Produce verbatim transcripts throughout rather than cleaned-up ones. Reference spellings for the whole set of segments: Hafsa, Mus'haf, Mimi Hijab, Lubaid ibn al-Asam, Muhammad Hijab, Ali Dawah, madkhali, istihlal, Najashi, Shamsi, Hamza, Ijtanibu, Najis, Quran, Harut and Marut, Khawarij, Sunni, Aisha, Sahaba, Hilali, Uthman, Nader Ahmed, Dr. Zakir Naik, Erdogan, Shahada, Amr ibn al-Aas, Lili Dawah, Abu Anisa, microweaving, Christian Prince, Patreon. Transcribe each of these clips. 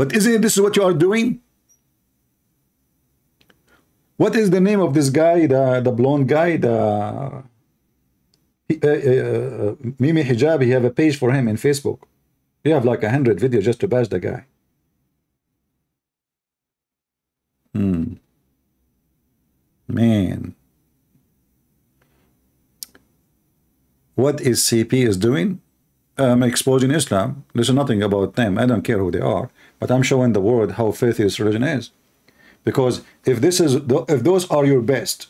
But isn't this what you are doing? What is the name of this guy, the, the blonde guy, the he, uh, uh, Mimi Hijab? He have a page for him in Facebook. You have like a hundred videos just to bash the guy. Hmm. Man. What is C P is doing? Um, exposing Islam. There's nothing about them. I don't care who they are. But I'm showing the world how faith-based religion is. Because if this is, if those are your best,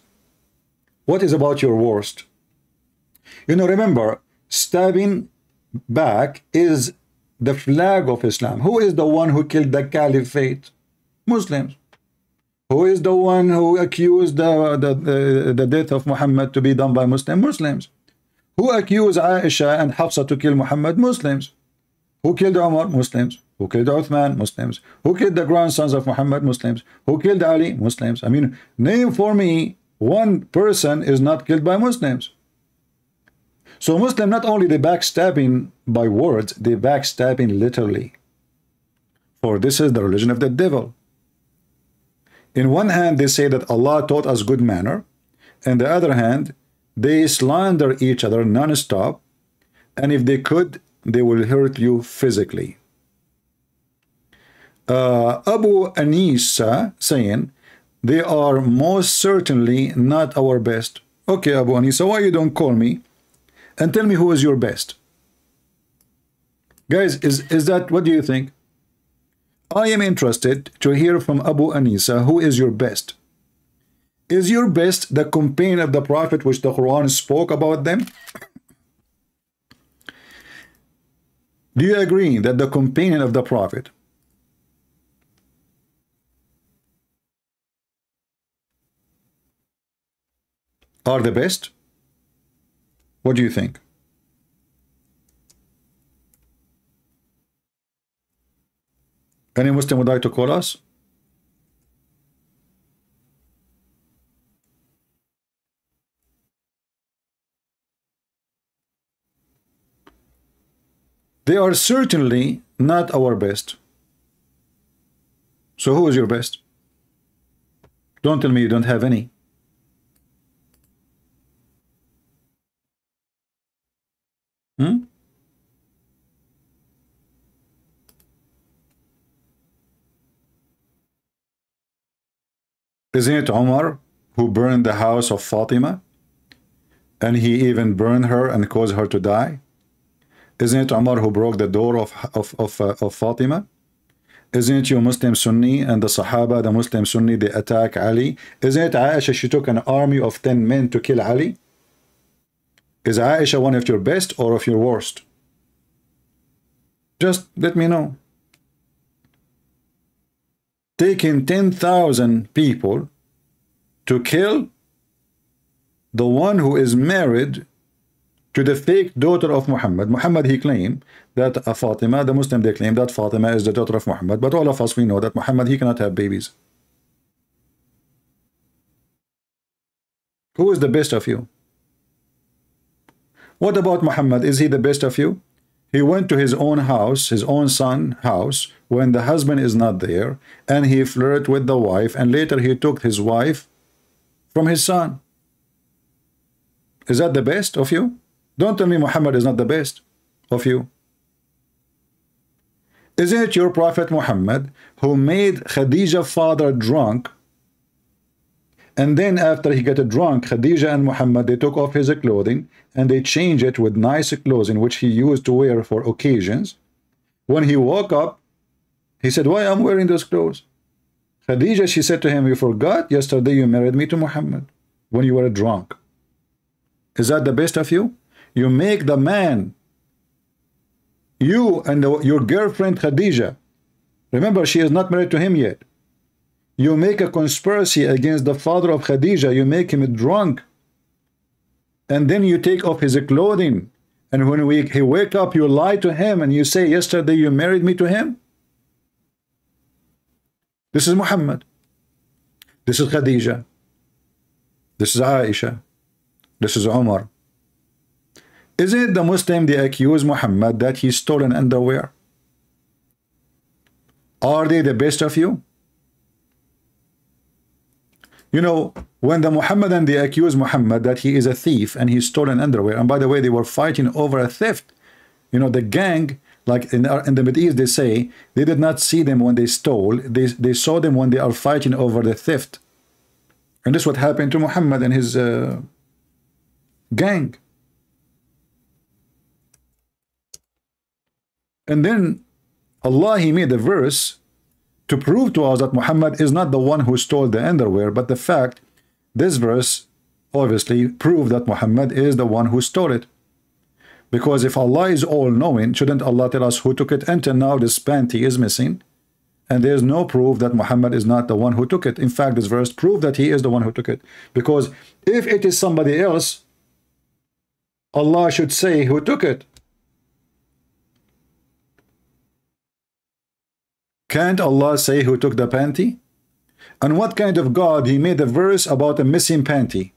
what is about your worst? You know, remember, stabbing back is the flag of Islam. Who is the one who killed the caliphate? Muslims. Who is the one who accused the, the, the, the death of Muhammad to be done by Muslim? Muslims. Who accused Aisha and Hafsa to kill Muhammad? Muslims. Who killed Umar? Muslims. Who killed Uthman? Muslims. Who killed the grandsons of Muhammad? Muslims. Who killed Ali? Muslims. I mean, name for me, one person is not killed by Muslims. So Muslim, not only they backstabbing by words, they backstabbing literally. For this is the religion of the devil. In one hand, they say that Allah taught us good manner. In the other hand, they slander each other non-stop. And if they could, they will hurt you physically. Uh, Abu Anisa saying, they are most certainly not our best. Okay, Abu Anisa, why you don't call me and tell me who is your best? Guys, is, is that, what do you think? I am interested to hear from Abu Anisa, who is your best? Is your best the campaign of the Prophet which the Quran spoke about them? Do you agree that the companion of the Prophet are the best? What do you think? Any Muslim would like to call us? They are certainly not our best. So who is your best? Don't tell me you don't have any. Hmm? Isn't it Omar who burned the house of Fatima? And he even burned her and caused her to die? Isn't it Omar who broke the door of, of, of, uh, of Fatima? Isn't it you Muslim Sunni and the Sahaba, the Muslim Sunni, they attack Ali? Isn't it Aisha, she took an army of ten men to kill Ali? Is Aisha one of your best or of your worst? Just let me know. Taking ten thousand people to kill the one who is married to the fake daughter of Muhammad. Muhammad, he claimed that uh, Fatima, the Muslim, they claim that Fatima is the daughter of Muhammad. But all of us, we know that Muhammad, he cannot have babies. Who is the best of you? What about Muhammad? Is he the best of you? He went to his own house, his own son's house, when the husband is not there, and he flirted with the wife, and later he took his wife from his son. Is that the best of you? Don't tell me Muhammad is not the best of you. Isn't it your Prophet Muhammad who made Khadijah's father drunk? And then after he got drunk, Khadijah and Muhammad, they took off his clothing and they changed it with nice clothing, which he used to wear for occasions. When he woke up, he said, why I'm wearing those clothes? Khadijah, she said to him, you forgot yesterday you married me to Muhammad when you were drunk. Is that the best of you? You make the man, you and the, your girlfriend Khadijah, remember she is not married to him yet. You make a conspiracy against the father of Khadijah, you make him drunk, and then you take off his clothing, and when we, he wake up, you lie to him, and you say, yesterday you married me to him? This is Muhammad. This is Khadijah. This is Aisha. This is Umar. Isn't it the Muslim they accuse Muhammad that he stole an underwear? Are they the best of you? You know, when the Muhammadan, they accuse Muhammad that he is a thief and he stole an underwear. And by the way, they were fighting over a theft. You know, the gang, like in, in the Middle East, they say, they did not see them when they stole. They, they saw them when they are fighting over the theft. And this is what happened to Muhammad and his uh, gang. And then Allah, he made a verse to prove to us that Muhammad is not the one who stole the underwear, but the fact, this verse obviously proved that Muhammad is the one who stole it. Because if Allah is all-knowing, shouldn't Allah tell us who took it? Until now, this panty is missing, and there's no proof that Muhammad is not the one who took it. In fact, this verse proved that he is the one who took it. Because if it is somebody else, Allah should say who took it. Can't Allah say who took the panty? And what kind of God he made a verse about a missing panty?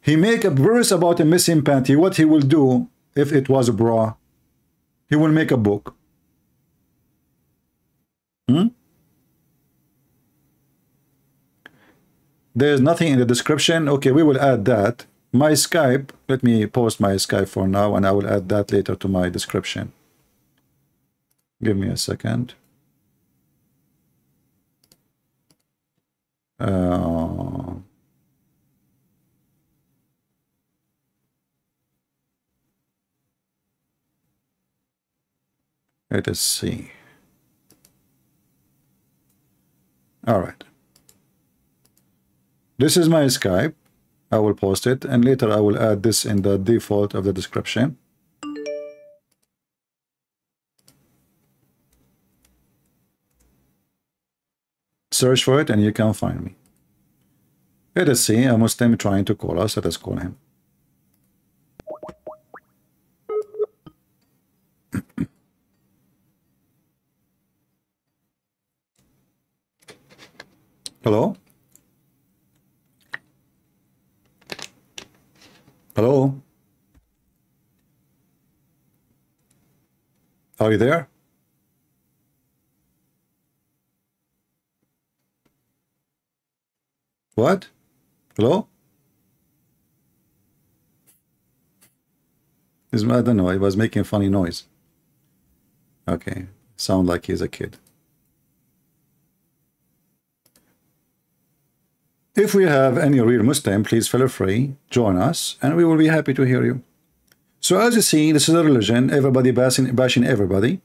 He make a verse about a missing panty. What he will do if it was a bra? He will make a book. Hmm? There's nothing in the description. Okay, we will add that. My Skype, let me post my Skype for now, and I will add that later to my description. Give me a second. Uh, let us see. All right. This is my Skype. I will post it, and later I will add this in the default of the description. Search for it and you can find me. Let us see, a Muslim trying to call us. Let us call him. Hello? Hello? Are you there? What? Hello? I don't know. He was making a funny noise. Okay. Sound like he's a kid. If we have any real Muslim, please feel free, join us, and we will be happy to hear you. So as you see, this is a religion, everybody bashing, bashing everybody,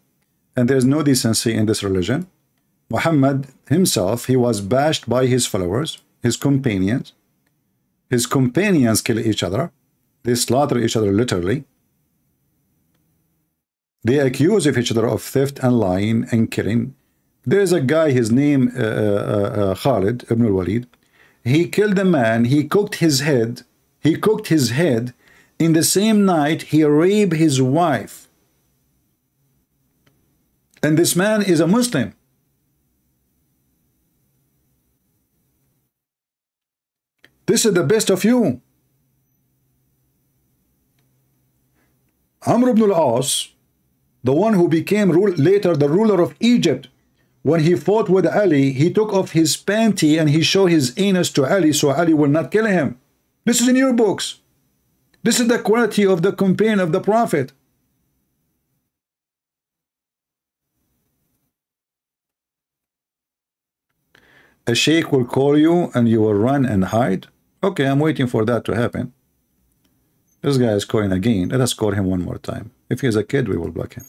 and there's no decency in this religion. Muhammad himself, he was bashed by his followers. His companions, his companions kill each other. They slaughter each other literally. They accuse each other of theft and lying and killing. There is a guy, his name uh, uh, uh, Khalid ibn al-Walid. He killed a man. He cooked his head. He cooked his head. In the same night, he raped his wife. And this man is a Muslim. This is the best of you. Amr ibn al-Aas, the one who became rule, later the ruler of Egypt, when he fought with Ali, he took off his panty and he showed his anus to Ali so Ali will not kill him. This is in your books. This is the quality of the campaign of the Prophet. A sheikh will call you and you will run and hide. Okay, I'm waiting for that to happen. This guy is calling again. Let us call him one more time. If he is a kid, we will block him.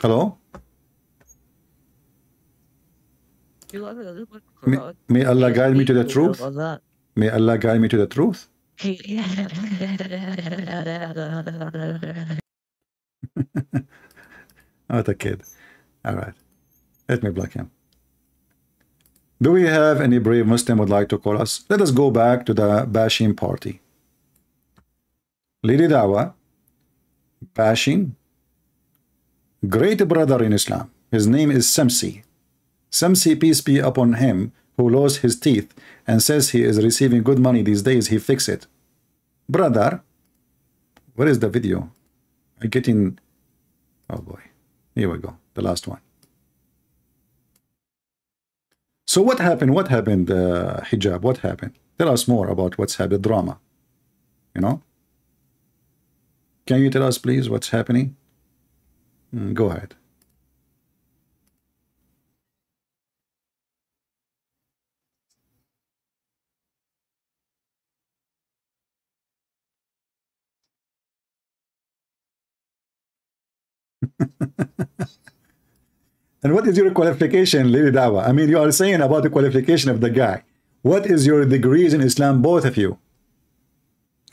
Hello? May, may Allah guide me to the truth. May Allah guide me to the truth. Not a kid. All right. Let me block him. Do we have any brave Muslim would like to call us? Let us go back to the bashing party. Lady Dawah, bashing. Great brother in Islam. His name is Shamsi. Shamsi, peace be upon him, who lost his teeth and says he is receiving good money these days. He fixed it. Brother, Where is the video? I get in. Oh boy. Here we go. The last one. So what happened? What happened, uh, Hijab? What happened? Tell us more about what's happened. Drama. You know? Can you tell us, please, what's happening? Mm, go ahead. And what is your qualification, Lady Dawah? I mean, you are saying about the qualification of the guy. What is your degrees in Islam, both of you?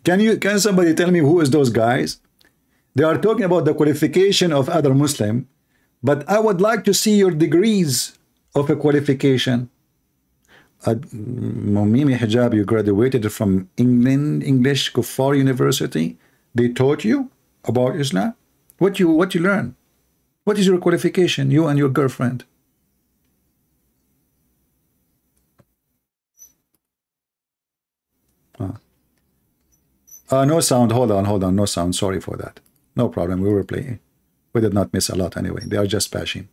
Can you can somebody tell me who is those guys? They are talking about the qualification of other Muslim, but I would like to see your degrees of a qualification. Uh, Mimi Hijab, you graduated from England, English Kuffar University. They taught you about Islam. What you what you learn? What is your qualification, you and your girlfriend? Huh. Uh, no sound. Hold on, hold on. No sound. Sorry for that. No problem. We were playing. We did not miss a lot anyway. They are just bashing.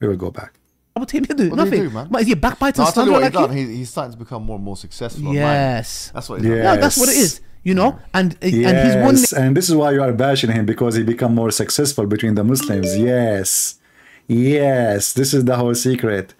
We will go back. What did he do? What Nothing. Did he do, man? What, is he a backbiter? No, I'll tell you what like he's done. He, he's starting to become more and more successful. Yes. Online. That's what he's yes. done. No, that's what it is. You know, and yes, and he's one. And this is why you are bashing him, because he become more successful between the Muslims. Yes, yes, this is the whole secret.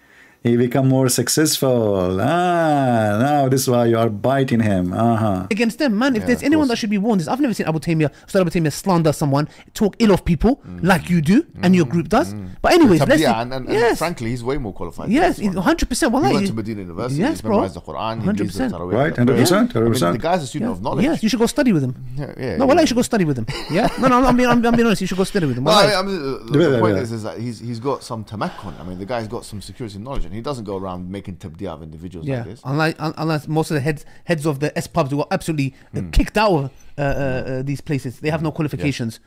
He become more successful. Ah, now this is why you are biting him. Uh huh. Against them, man. If yeah, there's anyone that should be warned, is I've never seen Abu Tamia, so Abu Tamia slander someone, talk ill of people mm. like you do, mm. and your group does. Mm. But anyways, let's yeah, and, and, yes. and frankly, he's way more qualified. Yes, hundred percent. Well, he went to Medina University. Yes, bro. Memorized the Quran. Hundred percent. Right, hundred percent. Hundred percent. The guy's a student yeah. of knowledge. Yes, you should go study with him. Yeah, yeah. No, well, yeah. you should go study with him. Yeah. No, no, I'm being, I'm being honest. You should go study with him. Well, I mean, the point is, is that he's he's got some tamakkun. I mean, the guy's got some security knowledge. He doesn't go around making tabdiya of individuals yeah. like this. Unlike, un unless most of the heads heads of the S pubs were absolutely mm. kicked out of uh, uh, uh, these places. They have no qualifications.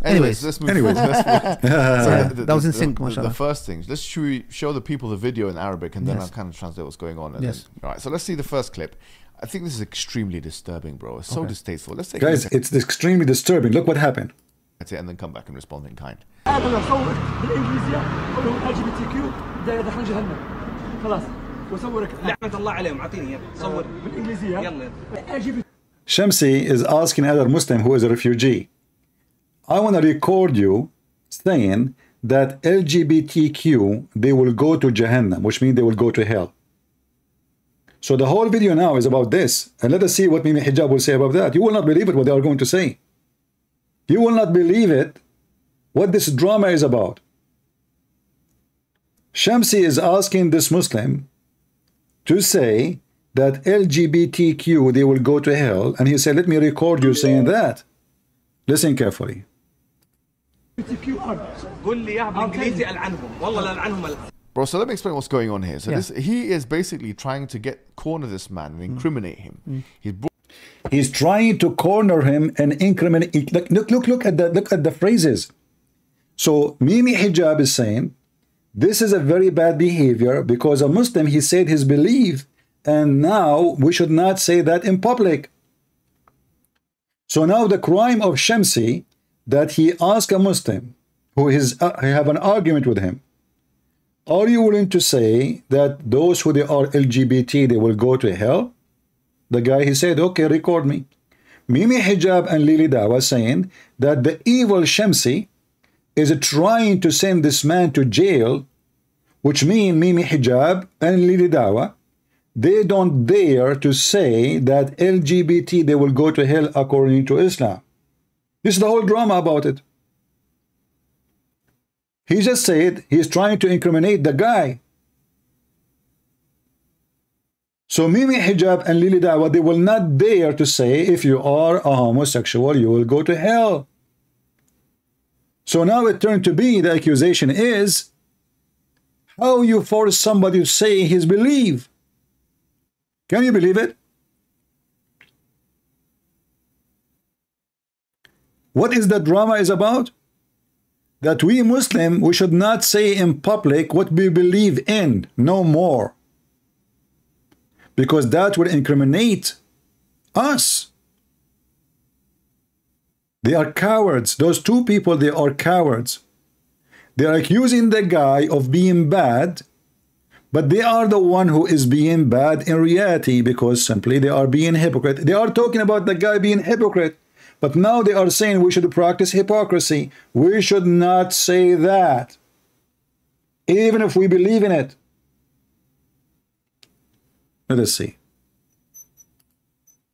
Yeah. Anyways, anyways, let's move anyways. Let's move. So yeah, the, the, that was in the, sync. The, the first thing, let's show, you, show the people the video in Arabic, and then yes. I'll kind of translate what's going on. And yes. Then, all right, so let's see the first clip. I think this is extremely disturbing, bro. It's so okay. distasteful. Let's take Guys, it's extremely disturbing. Look what happened. That's it, and then come back and respond in kind. Shamsi is asking another Muslim who is a refugee, I want to record you saying that L G B T Q, they will go to Jahannam, which means they will go to hell. So the whole video now is about this, and let us see what Mimi Hijab will say about that. You will not believe it what they are going to say. You will not believe it what this drama is about. Shamsi is asking this Muslim to say that L G B T Q, they will go to hell. And he said, let me record you saying that. Listen carefully. Bro, so let me explain what's going on here. So yeah. this, he is basically trying to get corner this man and incriminate mm. him. Mm. He's, He's trying to corner him and incriminate. Look, look, look, look, at the, look at the phrases. So Mimi Hijab is saying, this is a very bad behavior because a Muslim, he said his belief, and now we should not say that in public. So now the crime of Shamsi, that he asked a Muslim who is uh, have an argument with him, are you willing to say that those who they are L G B T, they will go to hell? The guy, he said, okay, record me. Mimi Hijab and Lili Dawah saying that the evil Shamsi is trying to send this man to jail, which means Mimi Hijab and Lili Dawah, they don't dare to say that L G B T, they will go to hell according to Islam. This is the whole drama about it. He just said he's trying to incriminate the guy. So Mimi Hijab and Lili Dawah, they will not dare to say if you are a homosexual, you will go to hell. So now it turned to be, the accusation is, how you force somebody to say his belief? Can you believe it? What is the drama is about? That we Muslim, we should not say in public what we believe in, no more. Because that will incriminate us. They are cowards. Those two people, they are cowards. They are accusing the guy of being bad, but they are the one who is being bad in reality, because simply they are being hypocrite. They are talking about the guy being hypocrite, but now they are saying we should practice hypocrisy. We should not say that, even if we believe in it. Let us see.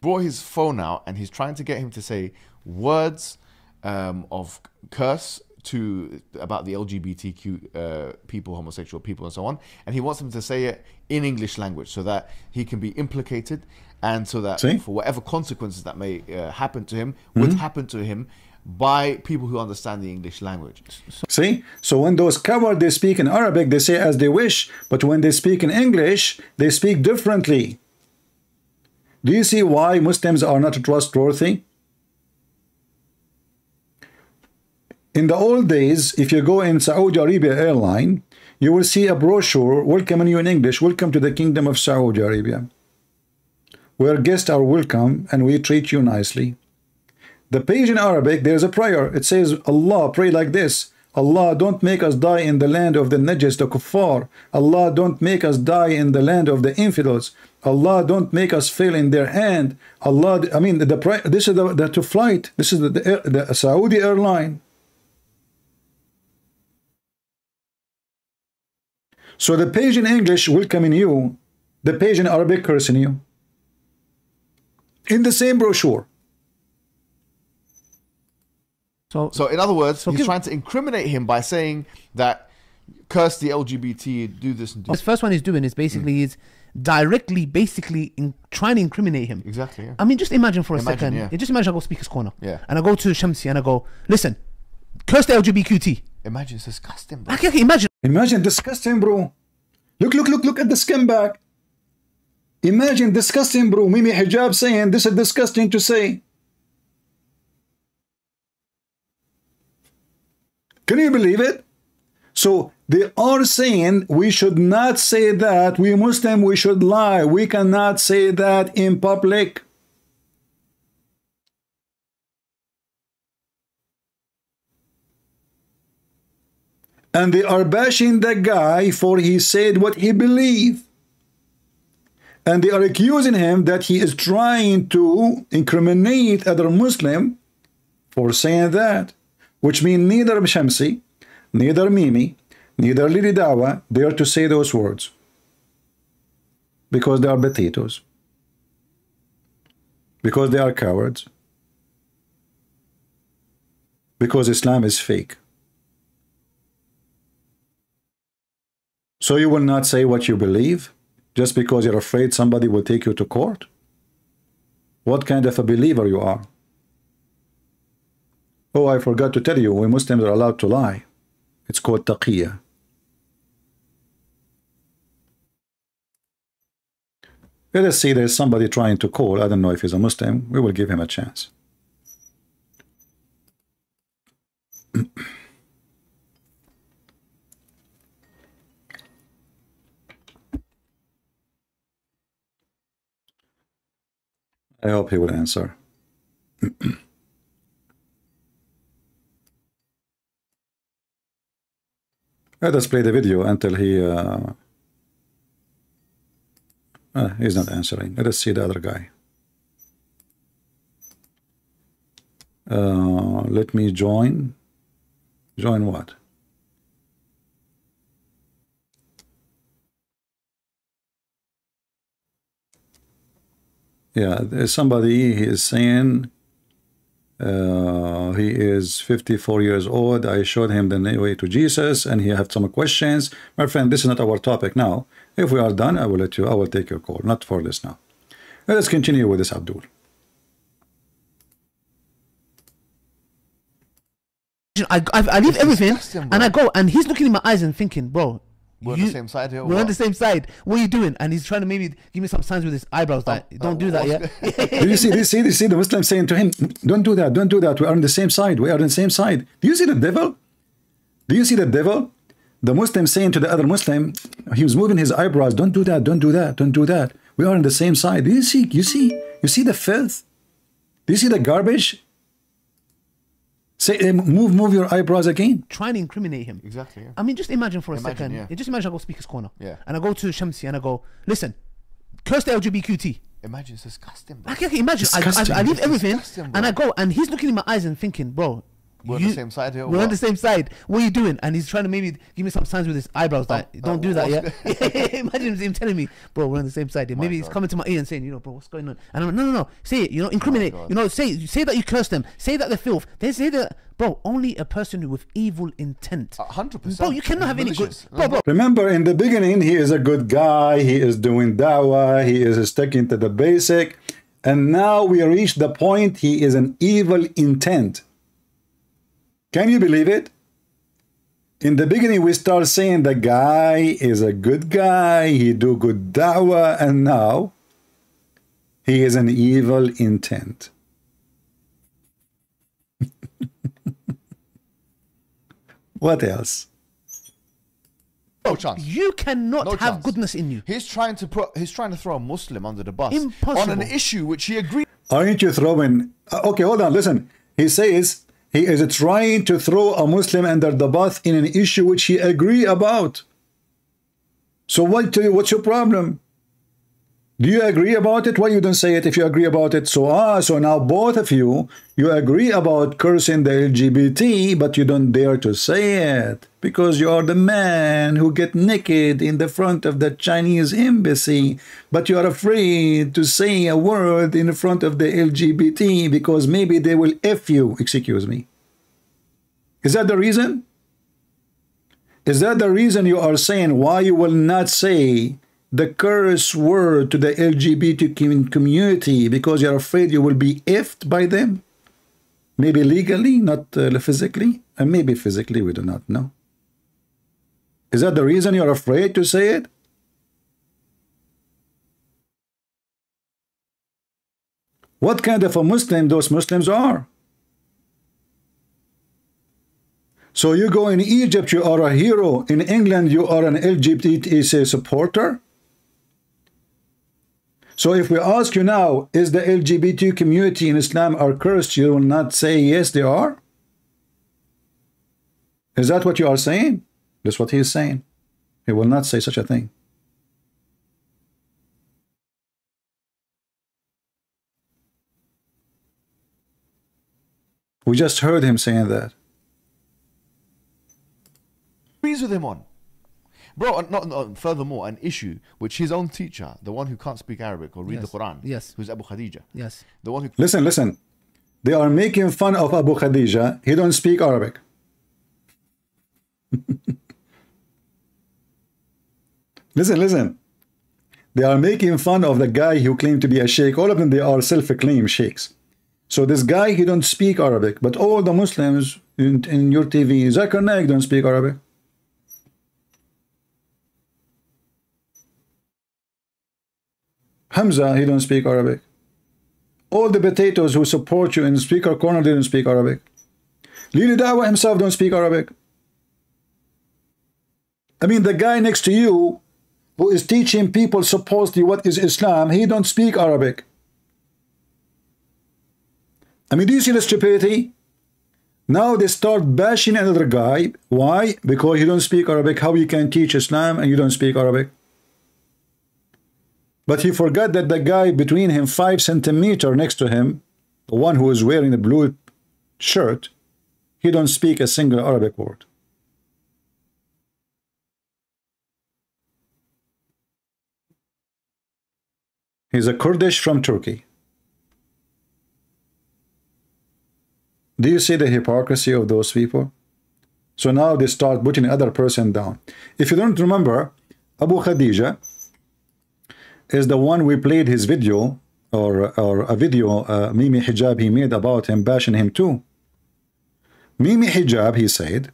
Brought his phone out and he's trying to get him to say words um, of curse to about the L G B T Q uh, people, homosexual people and so on. And he wants them to say it in English language so that he can be implicated, and so that See? for whatever consequences that may uh, happen to him, mm-hmm. would happen to him by people who understand the English language. So See? So when those cowards, they speak in Arabic, they say as they wish, but when they speak in English, they speak differently. Do you see why Muslims are not trustworthy? In the old days, if you go in Saudi Arabia airline, you will see a brochure welcoming you in English, welcome to the Kingdom of Saudi Arabia, where guests are welcome and we treat you nicely. The page in Arabic, there's a prayer. It says, Allah, pray like this. Allah, don't make us die in the land of the Najis, the Kuffar. Allah, don't make us die in the land of the infidels. Allah, don't make us fail in their hand. Allah, I mean, the this is the, the to flight. This is the, the, the Saudi airline. So the page in English will come in you, the page in Arabic cursing you, in the same brochure. So, so in other words, so he's trying to incriminate him by saying that curse the L G B T, do this and do this. This first one he's doing is basically is mm. directly, basically in, trying to incriminate him. Exactly. Yeah. I mean, just imagine for a imagine, second. Yeah. Just imagine I go to Speaker's Corner. Yeah. And I go to Shamsi and I go, listen, curse the L G B T Q. Imagine, it's disgusting, bro. I can't imagine. Imagine disgusting, bro. Look, look, look, look at the skin back. Imagine disgusting, bro. Mimi Hijab saying this is disgusting to say. Can you believe it? So they are saying we should not say that. We Muslim, we should lie. We cannot say that in public. And they are bashing the guy for he said what he believed. And they are accusing him that he is trying to incriminate other Muslim for saying that. Which means neither Shamsi, neither Mimi, neither Ali Dawah dare to say those words, because they are potatoes, because they are cowards, because Islam is fake. So you will not say what you believe just because you're afraid somebody will take you to court? What kind of a believer you are? Oh, I forgot to tell you, we Muslims are allowed to lie. It's called taqiyya. Let us see, there's somebody trying to call. I don't know if he's a Muslim. We will give him a chance. I hope he will answer. Let us play the video until he uh, uh, he's not answering. Let us see the other guy. Uh, let me join. Join what? Yeah, there's somebody, he is saying uh, he is fifty-four years old. I showed him the way to Jesus and he had some questions. My friend, this is not our topic now. If we are done, I will let you, I will take your call. Not for this now. Let us continue with this, Abdul. I, I, I leave everything and I go, and he's looking in my eyes and thinking, bro, We're on you, the same side here. We're what? on the same side. What are you doing? And he's trying to maybe give me some signs with his eyebrows. Like, oh, don't oh, do that. Yeah. do you see? Do you see? Do you see the Muslim saying to him, "Don't do that. Don't do that. We are on the same side. We are on the same side." Do you see the devil? Do you see the devil? The Muslim saying to the other Muslim, he was moving his eyebrows. Don't do that. Don't do that. Don't do that. We are on the same side. Do you see? You see? You see the filth? Do you see the garbage? Say, move, move your eyebrows again. Trying to incriminate him. Exactly. Yeah. I mean, just imagine for a imagine, second. Yeah. Just imagine I go to Speaker's Corner. Yeah. And I go to Shamsi and I go, listen, curse the L G B T Q. Imagine, it's disgusting, bro. I can't imagine. Disgusting. I, I, I leave everything and I go, and he's looking in my eyes and thinking, bro, we're you, on the same side here. We're what? on the same side. What are you doing? And he's trying to maybe give me some signs with his eyebrows. Like, oh, don't oh, do that, yeah? Imagine him telling me, bro, we're on the same side. Here. Maybe God. he's coming to my ear and saying, you know, bro, what's going on? And I'm like, no, no, no. Say it. You know, incriminate. Oh, you know, say say that you curse them. Say that they're filth. They say that, bro, only a person with evil intent. one hundred percent. Bro, you cannot have any good. Bro, bro. Remember, in the beginning, he is a good guy. He is doing dawah. He is sticking to the basic. And now we reach the point he is an evil intent. Can you believe it? In the beginning, we start saying the guy is a good guy, he do good da'wah, and now he is an evil intent. What else? No chance. You cannot no have chance. goodness in you. He's trying to put. He's trying to throw a Muslim under the bus. Impossible. On an issue which he agreed. Aren't you throwing? Okay, hold on. Listen. He says. He is trying to throw a Muslim under the bus in an issue which he agree about. So what? What's your problem? Do you agree about it? Why you don't say it if you agree about it? So ah, so now both of you, you agree about cursing the L G B T, but you don't dare to say it because you are the man who get naked in the front of the Chinese embassy, but you are afraid to say a word in front of the L G B T because maybe they will F you. Excuse me. Is that the reason? Is that the reason you are saying why you will not say the curse word to the L G B T community because you're afraid you will be effed by them? Maybe legally, not uh, physically, and maybe physically, we do not know. Is that the reason you're afraid to say it? What kind of a Muslim those Muslims are? So you go in Egypt, you are a hero. In England, you are an L G B T supporter. So if we ask you now, is the L G B T community in Islam are cursed, you will not say, yes, they are? Is that what you are saying? That's what he is saying. He will not say such a thing. We just heard him saying that. Agrees with him on. Bro, not, not, furthermore, an issue which his own teacher, the one who can't speak Arabic or read yes. the Quran, yes. who's Abu Khadijah. Yes. The one who listen, listen. They are making fun of Abu Khadijah. He don't speak Arabic. Listen, listen. They are making fun of the guy who claimed to be a sheikh. All of them, they are self-acclaimed sheikhs. So this guy, he don't speak Arabic. But all the Muslims in, in your T V, Zakir Naik don't speak Arabic. Hamza, he don't speak Arabic. All the potatoes who support you in Speaker Corner, they don't speak Arabic. Leader Dawah himself don't speak Arabic. I mean, the guy next to you, who is teaching people supposedly what is Islam, he don't speak Arabic. I mean, do you see the stupidity? Now they start bashing another guy. Why? Because he don't speak Arabic. How you can teach Islam and you don't speak Arabic? But he forgot that the guy between him, five centimeter next to him, the one who is wearing a blue shirt, he don't speak a single Arabic word. He's a Kurdish from Turkey. Do you see the hypocrisy of those people? So now they start putting other person down. If you don't remember, Abu Khadijah is the one we played his video or, or a video uh, Mimi Hijab he made about him bashing him too. Mimi Hijab, he said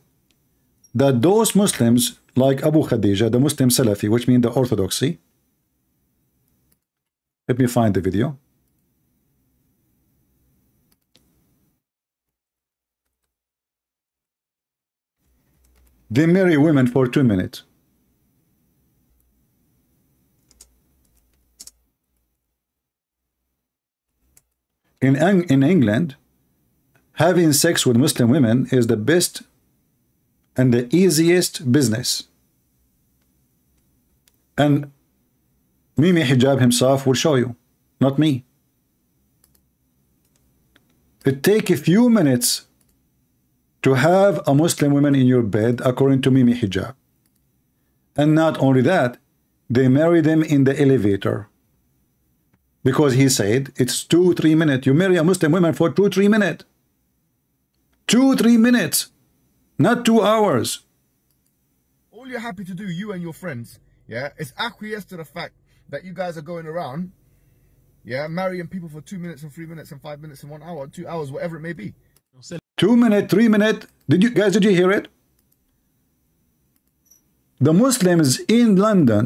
that those Muslims like Abu Khadijah, the Muslim Salafi, which means the Orthodoxy. Let me find the video. They marry women for two minutes. In, in England, having sex with Muslim women is the best and the easiest business. And Mimi Hijab himself will show you, not me. It takes a few minutes to have a Muslim woman in your bed, according to Mimi Hijab. And not only that, they marry them in the elevator. Because he said, it's two, three minutes. You marry a Muslim woman for two, three minutes. Two, three minutes. Not two hours. All you're happy to do, you and your friends, yeah, is acquiesce to the fact that you guys are going around, yeah, marrying people for two minutes and three minutes and five minutes and one hour, two hours, whatever it may be. Two minute, three minute. Did you guys, did you hear it? The Muslims in London,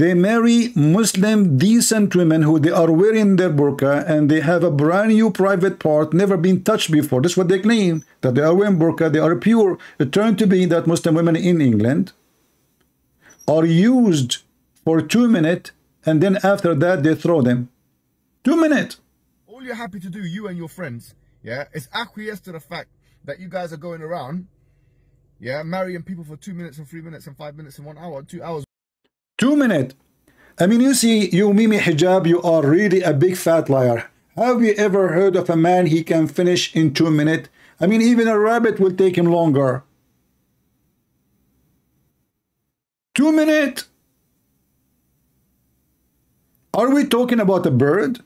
they marry Muslim decent women who they are wearing their burqa, and they have a brand new private part, never been touched before. That's what they claim, that they are wearing burqa, they are pure. It turned to be that Muslim women in England are used for two minutes, and then after that they throw them. Two minutes. All you're happy to do, you and your friends, yeah, is acquiesce to the fact that you guys are going around, yeah, marrying people for two minutes and three minutes and five minutes and one hour, two hours. Two minutes. I mean, you see, you Mimi Hijab, you are really a big fat liar. Have you ever heard of a man he can finish in two minutes? I mean, even a rabbit will take him longer. Two minutes. Are we talking about a bird?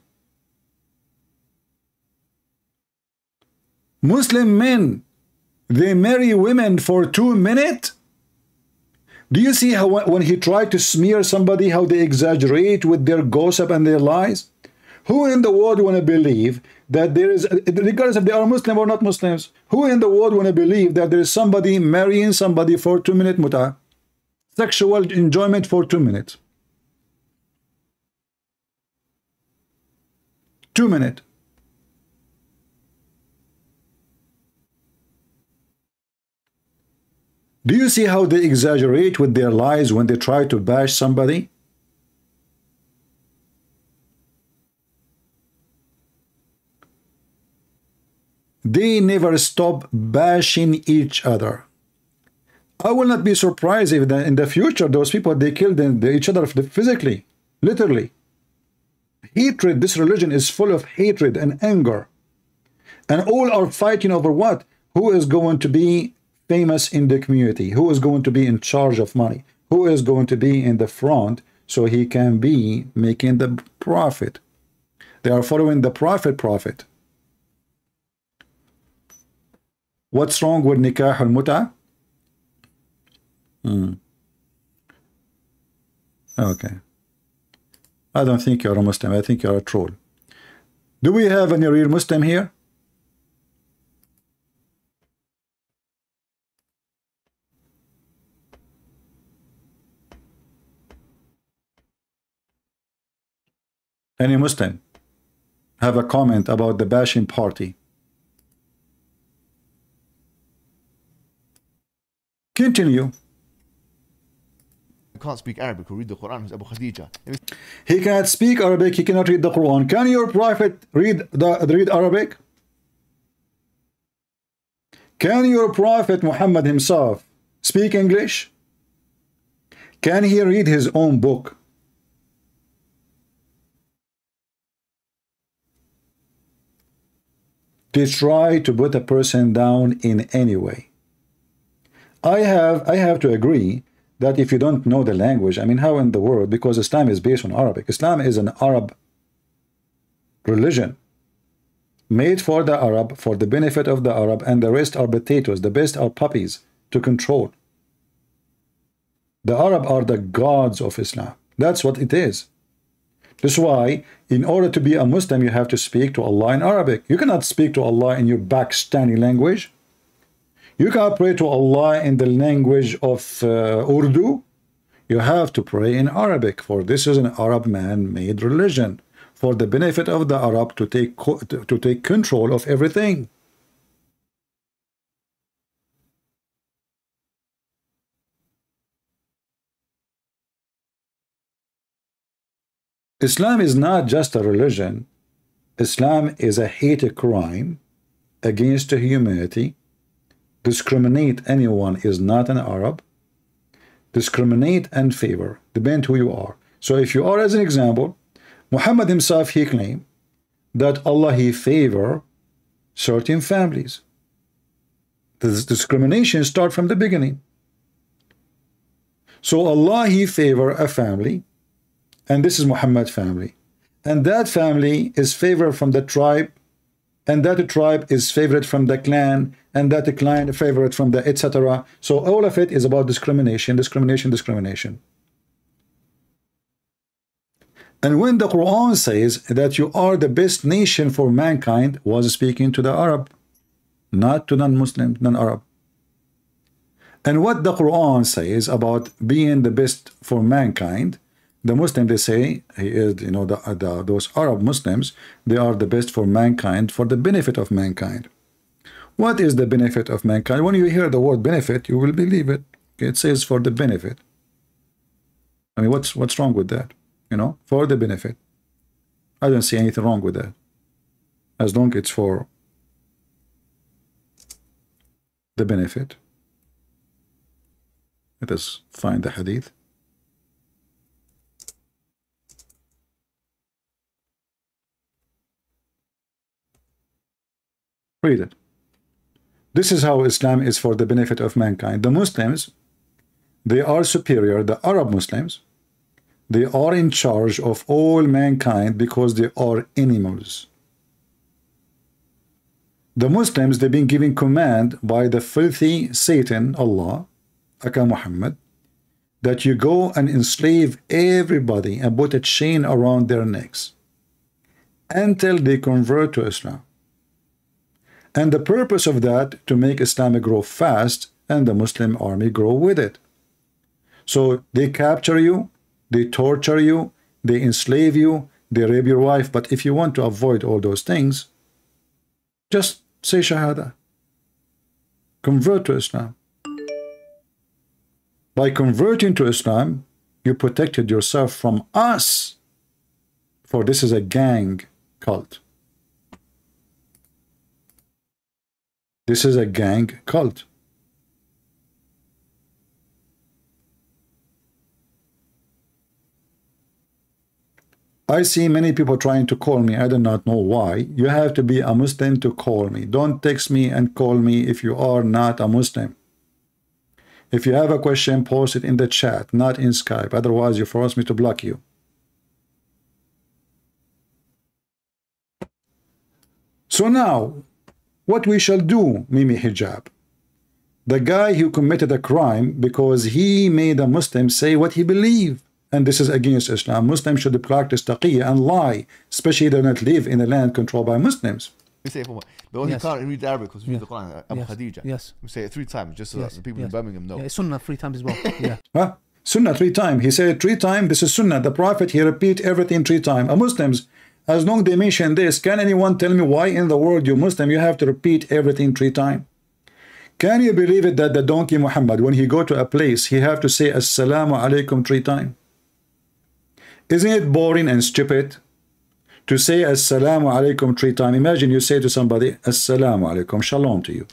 Muslim men, they marry women for two minutes? Do you see how when he tried to smear somebody, how they exaggerate with their gossip and their lies? Who in the world want to believe that there is, regardless if they are Muslim or not Muslims, who in the world want to believe that there is somebody marrying somebody for two minute muta, sexual enjoyment for two minutes? Two minutes. Do you see how they exaggerate with their lies when they try to bash somebody? They never stop bashing each other. I will not be surprised if in the future those people, they kill them, each other physically, literally. Hatred, this religion is full of hatred and anger. And all are fighting over what? Who is going to be famous in the community, who is going to be in charge of money, who is going to be in the front so he can be making the profit. They are following the prophet prophet. What's wrong with nikah al-muta? Hmm. Okay. I don't think you're a Muslim. I think you're a troll. Do we have any real Muslim here? Any Muslim have a comment about the bashing party? Continue. I can't speak Arabic or read the Quran. Who's Abu Khadijah? He cannot speak Arabic. He cannot read the Quran. Can your prophet read the read Arabic? Can your prophet Muhammad himself speak English? Can he read his own book? They try to put a person down in any way. I have I have to agree that if you don't know the language, I mean, how in the world? Because Islam is based on Arabic. Islam is an Arab religion made for the Arab, for the benefit of the Arab, and the rest are potatoes. The best are puppies to control. The Arab are the gods of Islam. That's what it is. That's why, in order to be a Muslim, you have to speak to Allah in Arabic. You cannot speak to Allah in your Pakistani language. You can't pray to Allah in the language of uh, Urdu. You have to pray in Arabic, for this is an Arab man-made religion, for the benefit of the Arab to take, to take control of everything. Islam is not just a religion. Islam is a hate crime against humanity, discriminate anyone is not an Arab, discriminate and favor, depend who you are. So if you are, as an example, Muhammad himself, he claimed that Allah, he favor certain families. This discrimination starts from the beginning. So Allah, he favor a family, and this is Muhammad's family. And that family is favored from the tribe, and that tribe is favored from the clan, and that clan favored from the et cetera. So all of it is about discrimination, discrimination, discrimination. And when the Quran says that you are the best nation for mankind, was speaking to the Arab, not to non-Muslim, non-Arab. And what the Quran says about being the best for mankind, the Muslim, they say, he is, you know, the, the, those Arab Muslims, they are the best for mankind, for the benefit of mankind. What is the benefit of mankind? When you hear the word benefit, you will believe it. It says for the benefit. I mean, what's what's wrong with that? You know, for the benefit. I don't see anything wrong with that, as long as it's for the benefit. Let us find the hadith. Read it. This is how Islam is for the benefit of mankind. The Muslims, they are superior, the Arab Muslims. They are in charge of all mankind because they are animals. The Muslims, they've been given command by the filthy Satan, Allah, aka Muhammad, that you go and enslave everybody and put a chain around their necks until they convert to Islam. And the purpose of that, to make Islam grow fast and the Muslim army grow with it. So they capture you, they torture you, they enslave you, they rape your wife. But if you want to avoid all those things, just say Shahada. Convert to Islam. By converting to Islam, you protected yourself from us, for this is a gang cult. This is a gang cult. I see many people trying to call me. I do not know why. You have to be a Muslim to call me. Don't text me and call me if you are not a Muslim. If you have a question, post it in the chat, not in Skype. Otherwise, you force me to block you. So now, what we shall do, Mimi Hijab? The guy who committed a crime because he made a Muslim say what he believed. And this is against Islam. Muslims should practice taqiyya and lie, especially they don't live in a land controlled by Muslims. We say it for one. But when yes. you can't read Arabic because we read yes. the Quran, Abu yes. Khadijah. Yes. We say it three times just so yes. that the people yes. in Birmingham know. Yeah, Sunnah three times as well. Yeah. Huh? Sunnah three times. He said it three times. This is Sunnah. The Prophet, he repeat everything three times. A Muslims, as long as they mention this, can anyone tell me why in the world you Muslim, you have to repeat everything three times? Can you believe it that the donkey Muhammad, when he go to a place, he have to say Assalamu Alaikum three times? Isn't it boring and stupid to say Assalamu Alaikum three times? Imagine you say to somebody, Assalamu Alaikum, Shalom to you.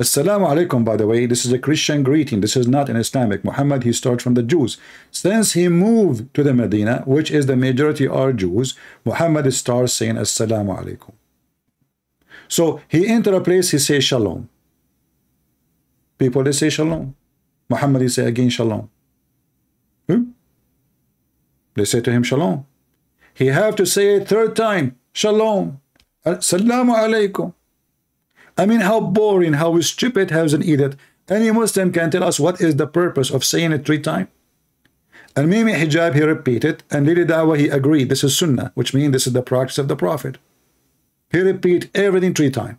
Assalamu Alaikum, by the way, this is a Christian greeting. This is not an Islamic. Muhammad, he starts from the Jews. Since he moved to the Medina, which is the majority are Jews, Muhammad starts saying Assalamu Alaikum. So he enter a place, he says Shalom. People, they say Shalom. Muhammad, he say again Shalom. Hmm? They say to him, Shalom. He have to say it third time, Shalom. Assalamu alaikum. I mean, how boring, how stupid, how is an idiot. Any Muslim can tell us what is the purpose of saying it three times. And Mimi Hijab, he repeated, and Lili Dawah, he agreed. This is Sunnah, which means this is the practice of the Prophet. He repeat everything three times.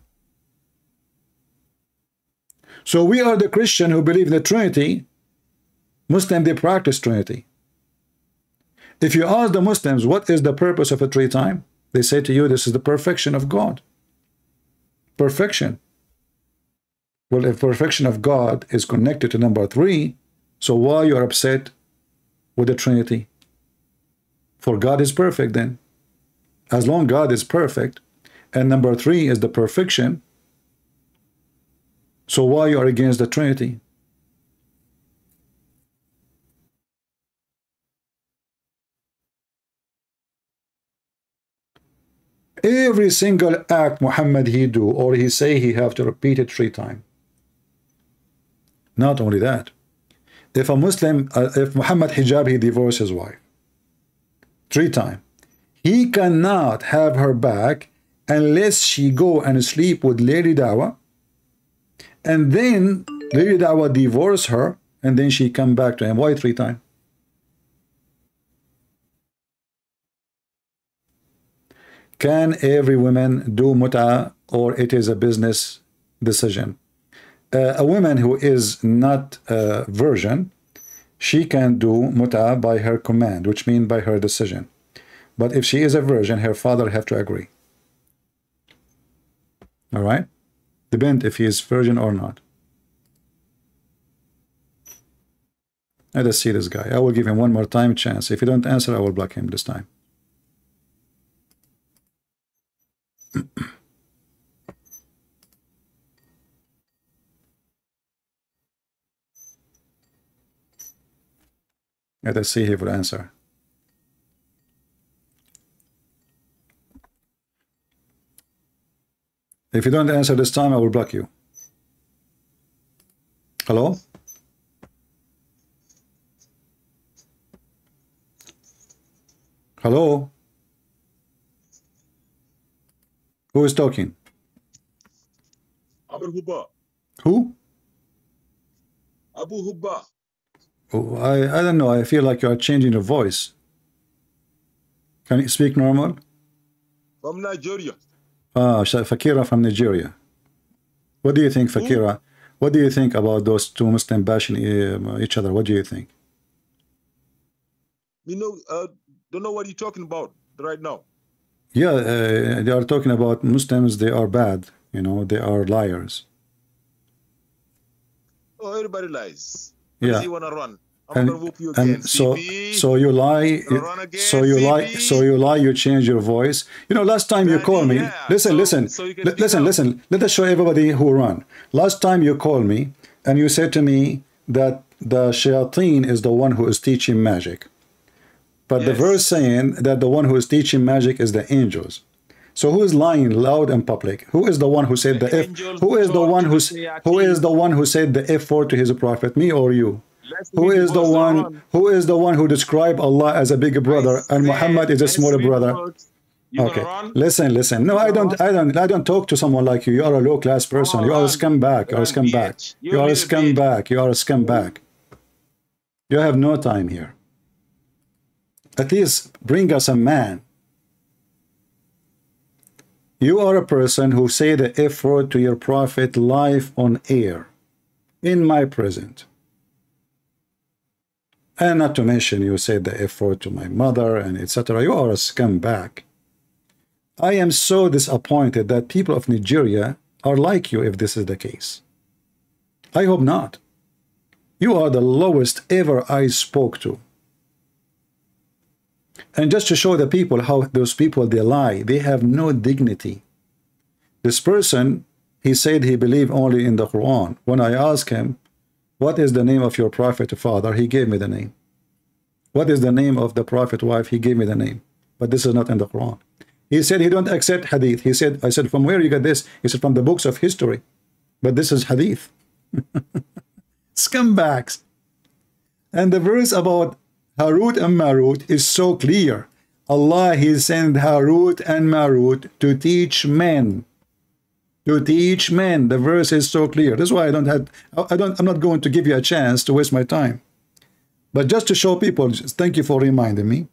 So we are the Christian who believe in the Trinity. Muslim, they practice Trinity. If you ask the Muslims, what is the purpose of a three time? They say to you, this is the perfection of God. Perfection. Well, if perfection of God is connected to number three, so why you are upset with the Trinity? For God is perfect then. As long as God is perfect, And number three is the perfection. So why you are against the Trinity? Every single act Muhammad he do, or he say, he have to repeat it three times. Not only that, if a Muslim, uh, if Muhammad Hijab, he divorced his wife three times, he cannot have her back unless she go and sleep with Lady Dawah, and then Lady Dawah divorce her, and then she come back to him. Why three times? Can every woman do mut'a, or it is a business decision? Uh, a woman who is not a virgin, she can do mut'a by her command, which means by her decision. But if she is a virgin, her father have to agree. All right? Depend if he is virgin or not. Let us see this guy. I will give him one more time chance. If he don't answer, I will block him this time. Let us see if he will answer. If you don't answer this time, I will block you. Hello? Hello? Who is talking? Abu Hubba. Who? Abu Hubba. Oh, I, I don't know. I feel like you are changing your voice. Can you speak normal? From Nigeria. Ah, Fakira from Nigeria. What do you think, Fakira? What do you think about those two Muslims bashing each other? What do you think? You know, uh, don't know what you're talking about right now. Yeah, uh, they are talking about Muslims. They are bad. You know, they are liars. Oh, everybody lies. Yeah. You wanna run? I'm and, gonna whoop you again. And so, so you lie. Again, so you C B. lie. So you lie. You change your voice. You know, last time you called me. Yeah. Listen, so, listen, so listen, listen. Let us show everybody who run. Last time you called me, and you said to me that the shayateen is the one who is teaching magic, but yes. The verse saying that the one who is teaching magic is the angels. So who is lying loud and public? Who is the one who said the, the F? Who is the one who who is the one who said the F four to his prophet? Me or you? Let's who is the one on. who is the one who described Allah as a big brother and Muhammad is a smaller brother? Okay, listen, listen. No, I don't, I don't, I don't talk to someone like you. You are a low-class person. You are a scumbag. You are a scumbag. You are a scumbag. You are a scumbag. You have no time here. At least bring us a man. You are a person who say the F word to your prophet live on air, in my presence. And not to mention, you said the F word to my mother and et cetera. You are a scumbag. I am so disappointed that people of Nigeria are like you if this is the case. I hope not. You are the lowest ever I spoke to. And just to show the people how those people, they lie. They have no dignity. This person, he said he believed only in the Quran. When I asked him, what is the name of your prophet father? He gave me the name. What is the name of the prophet wife? He gave me the name. But this is not in the Quran. He said he don't accept hadith. He said, I said, from where you got this? He said, from the books of history. But this is hadith. Scumbags. And the verse about Harut and Marut is so clear. Allah, he sent Harut and Marut to teach men. To teach men. The verse is so clear. That's why I don't have, I don't, I'm not going to give you a chance to waste my time. But just to show people, thank you for reminding me,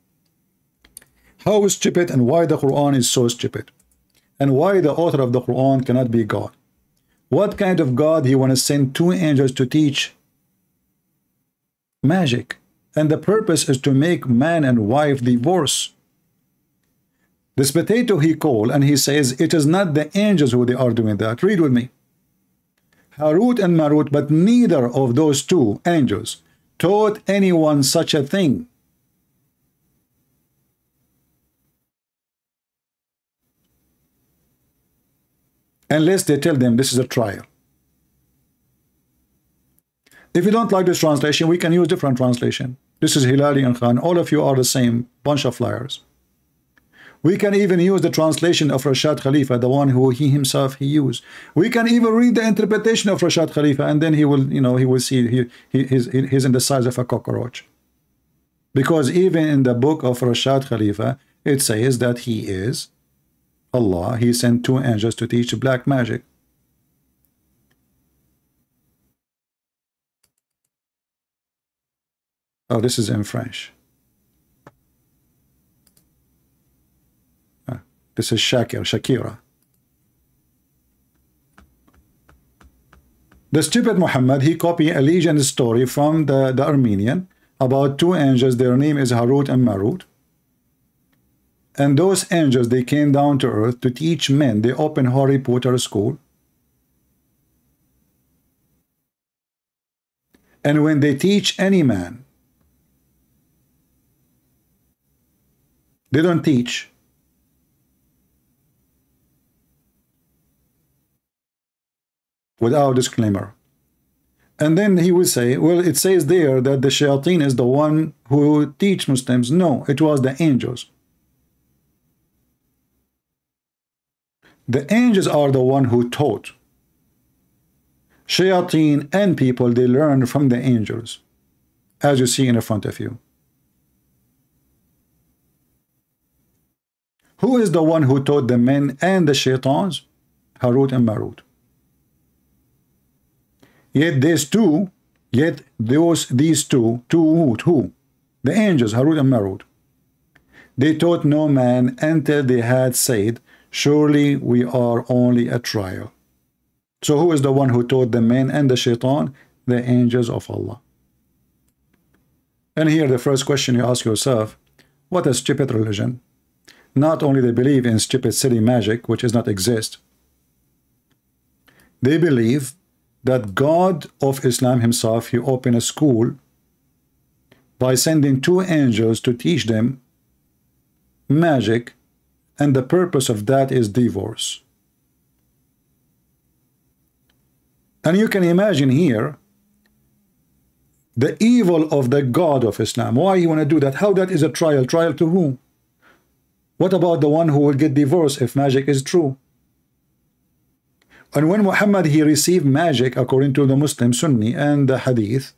how stupid and why the Quran is so stupid. And why the author of the Quran cannot be God. What kind of God he want to send two angels to teach magic? And the purpose is to make man and wife divorce. This potato he called, and he says, it is not the angels who they are doing that. Read with me. Harut and Marut, but neither of those two angels taught anyone such a thing. unless they tell them this is a trial. If you don't like this translation, we can use different translation. This is Hilali and Khan. All of you are the same bunch of liars. We can even use the translation of Rashad Khalifa, the one who he himself he used. We can even read the interpretation of Rashad Khalifa, and then he will, you know, he will see he, he he's, he's in the size of a cockroach. Because even in the book of Rashad Khalifa, it says that he is Allah. He sent two angels to teach black magic. Oh, this is in French. This is Shakir, Shakira. The stupid Muhammad, he copied a legend story from the, the Armenian about two angels. Their name is Harut and Marut. And those angels, they came down to earth to teach men. They opened Harry Potter school. And when they teach any man, they don't teach. Without disclaimer. And then he will say, well, it says there that the shayateen is the one who teach Muslims. No, it was the angels. The angels are the one who taught. Shayateen and people, they learn from the angels, as you see in front of you. Who is the one who taught the men and the shaitans? Harut and Marut. Yet these two, yet those these two, two who? The angels, Harut and Marut. They taught no man until they had said, surely we are only a trial. So who is the one who taught the men and the shaitan? The angels of Allah. And here the first question you ask yourself, what a stupid religion. Not only they believe in stupid city magic, which does not exist, they believe that God of Islam himself, he opened a school by sending two angels to teach them magic, and the purpose of that is divorce. And you can imagine here the evil of the God of Islam. Why you want to do that? How that is a trial? Trial to whom? What about the one who will get divorced if magic is true? And when Muhammad, he received magic, according to the Muslim Sunni and the Hadith,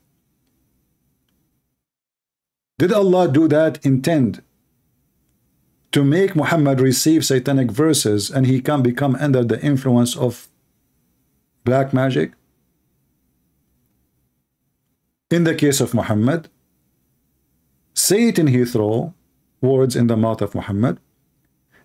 did Allah do that intent to make Muhammad receive satanic verses and he can become under the influence of black magic? In the case of Muhammad, Satan, he threw words in the mouth of Muhammad.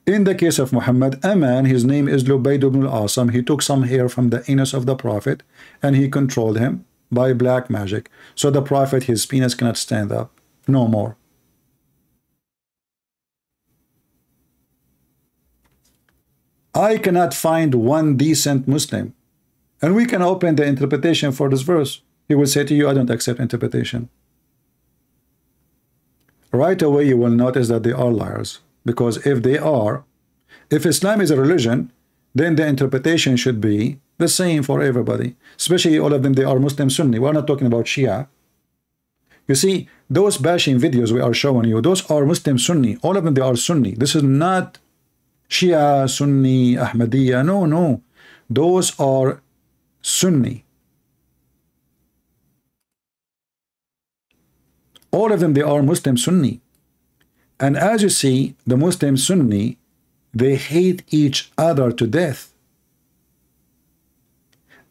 In the case of Muhammad, a man, his name is Lubaid ibn al-Asam, he took some hair from the anus of the Prophet and he controlled him by black magic. So the Prophet, his penis cannot stand up no more. I cannot find one decent Muslim. And we can open the interpretation for this verse. He will say to you, I don't accept interpretation. Right away, you will notice that they are liars. Because if they are, if Islam is a religion, then the interpretation should be the same for everybody. Especially all of them, they are Muslim Sunni. We're not talking about Shia. You see, those bashing videos we are showing you, those are Muslim Sunni. All of them, they are Sunni. This is not Shia, Sunni, Ahmadiyya. No, no. Those are Sunni. All of them, they are Muslim Sunni. And as you see, the Muslim Sunni, they hate each other to death.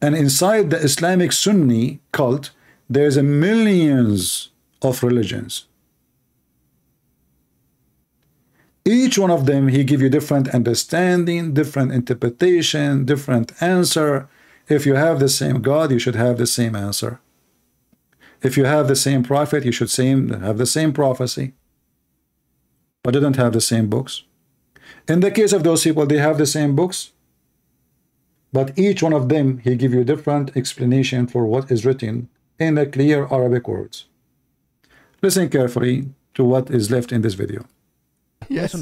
And inside the Islamic Sunni cult, there's a millions of religions. Each one of them, he give you different understanding, different interpretation, different answer. If you have the same God, you should have the same answer. If you have the same prophet, you should same, have the same prophecy. But they don't have the same books. In the case of those people, they have the same books, but each one of them, he give you different explanation for what is written in the clear Arabic words. Listen carefully to what is left in this video. Yes,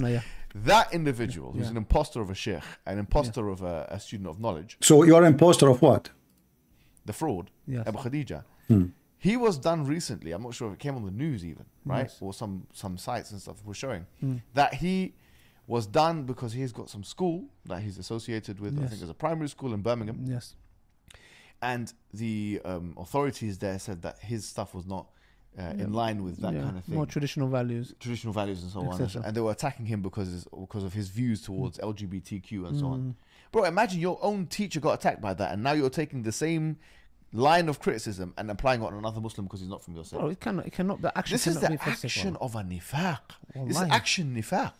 That individual who's yeah. an imposter of a sheikh, an imposter yeah. of a, a student of knowledge. So you're an imposter of what? The fraud, yes. Abu Khadijah. Hmm. He was done recently. I'm not sure if it came on the news even, right? Yes. Or some, some sites and stuff were showing mm. that he was done because he's got some school that he's associated with. Yes. I think it's a primary school in Birmingham. Yes. And the um, authorities there said that his stuff was not uh, yeah. in line with that yeah. kind of thing. More traditional values. Traditional values and so on. And they were attacking him because his, because of his views towards mm. L G B T Q and mm. so on. Bro, imagine your own teacher got attacked by that and now you're taking the same line of criticism and applying it on another Muslim because he's not from your sect. Bro, it cannot, it cannot, the action This is the action of a nifaq. This is action nifaq.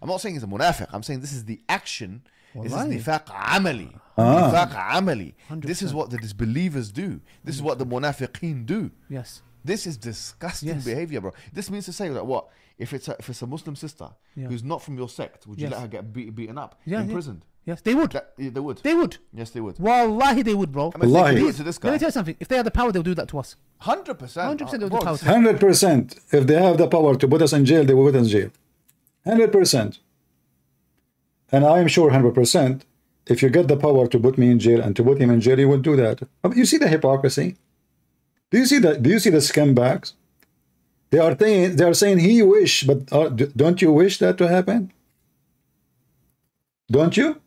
I'm not saying he's a munafiq. I'm saying this is the action. This is nifaq amali. Nifaq amali. This is what the disbelievers do. This is what the munafiqeen do. Yes. This is disgusting yes. behavior, bro. This means to say that what? If it's a, if it's a Muslim sister yeah. who's not from your sect, would you yes. let her get be beaten up, yeah, imprisoned? Yeah. Yes, they would. That, yeah, they would. They would. Yes, they would. Wallahi, they would, bro. I mean, Wallahi. They would to this guy. Let me tell you something. If they had the power, they'll do that to us. one hundred percent. one hundred percent they would do that to us. one hundred percent. If they have the power to put us in jail, they will put us in jail. one hundred percent. And I am sure one hundred percent, if you get the power to put me in jail and to put him in jail, you will do that. I mean, you see the hypocrisy? Do you see the, do you see the scumbags? They are, saying, they are saying he wish, but are, don't you wish that to happen? Don't you?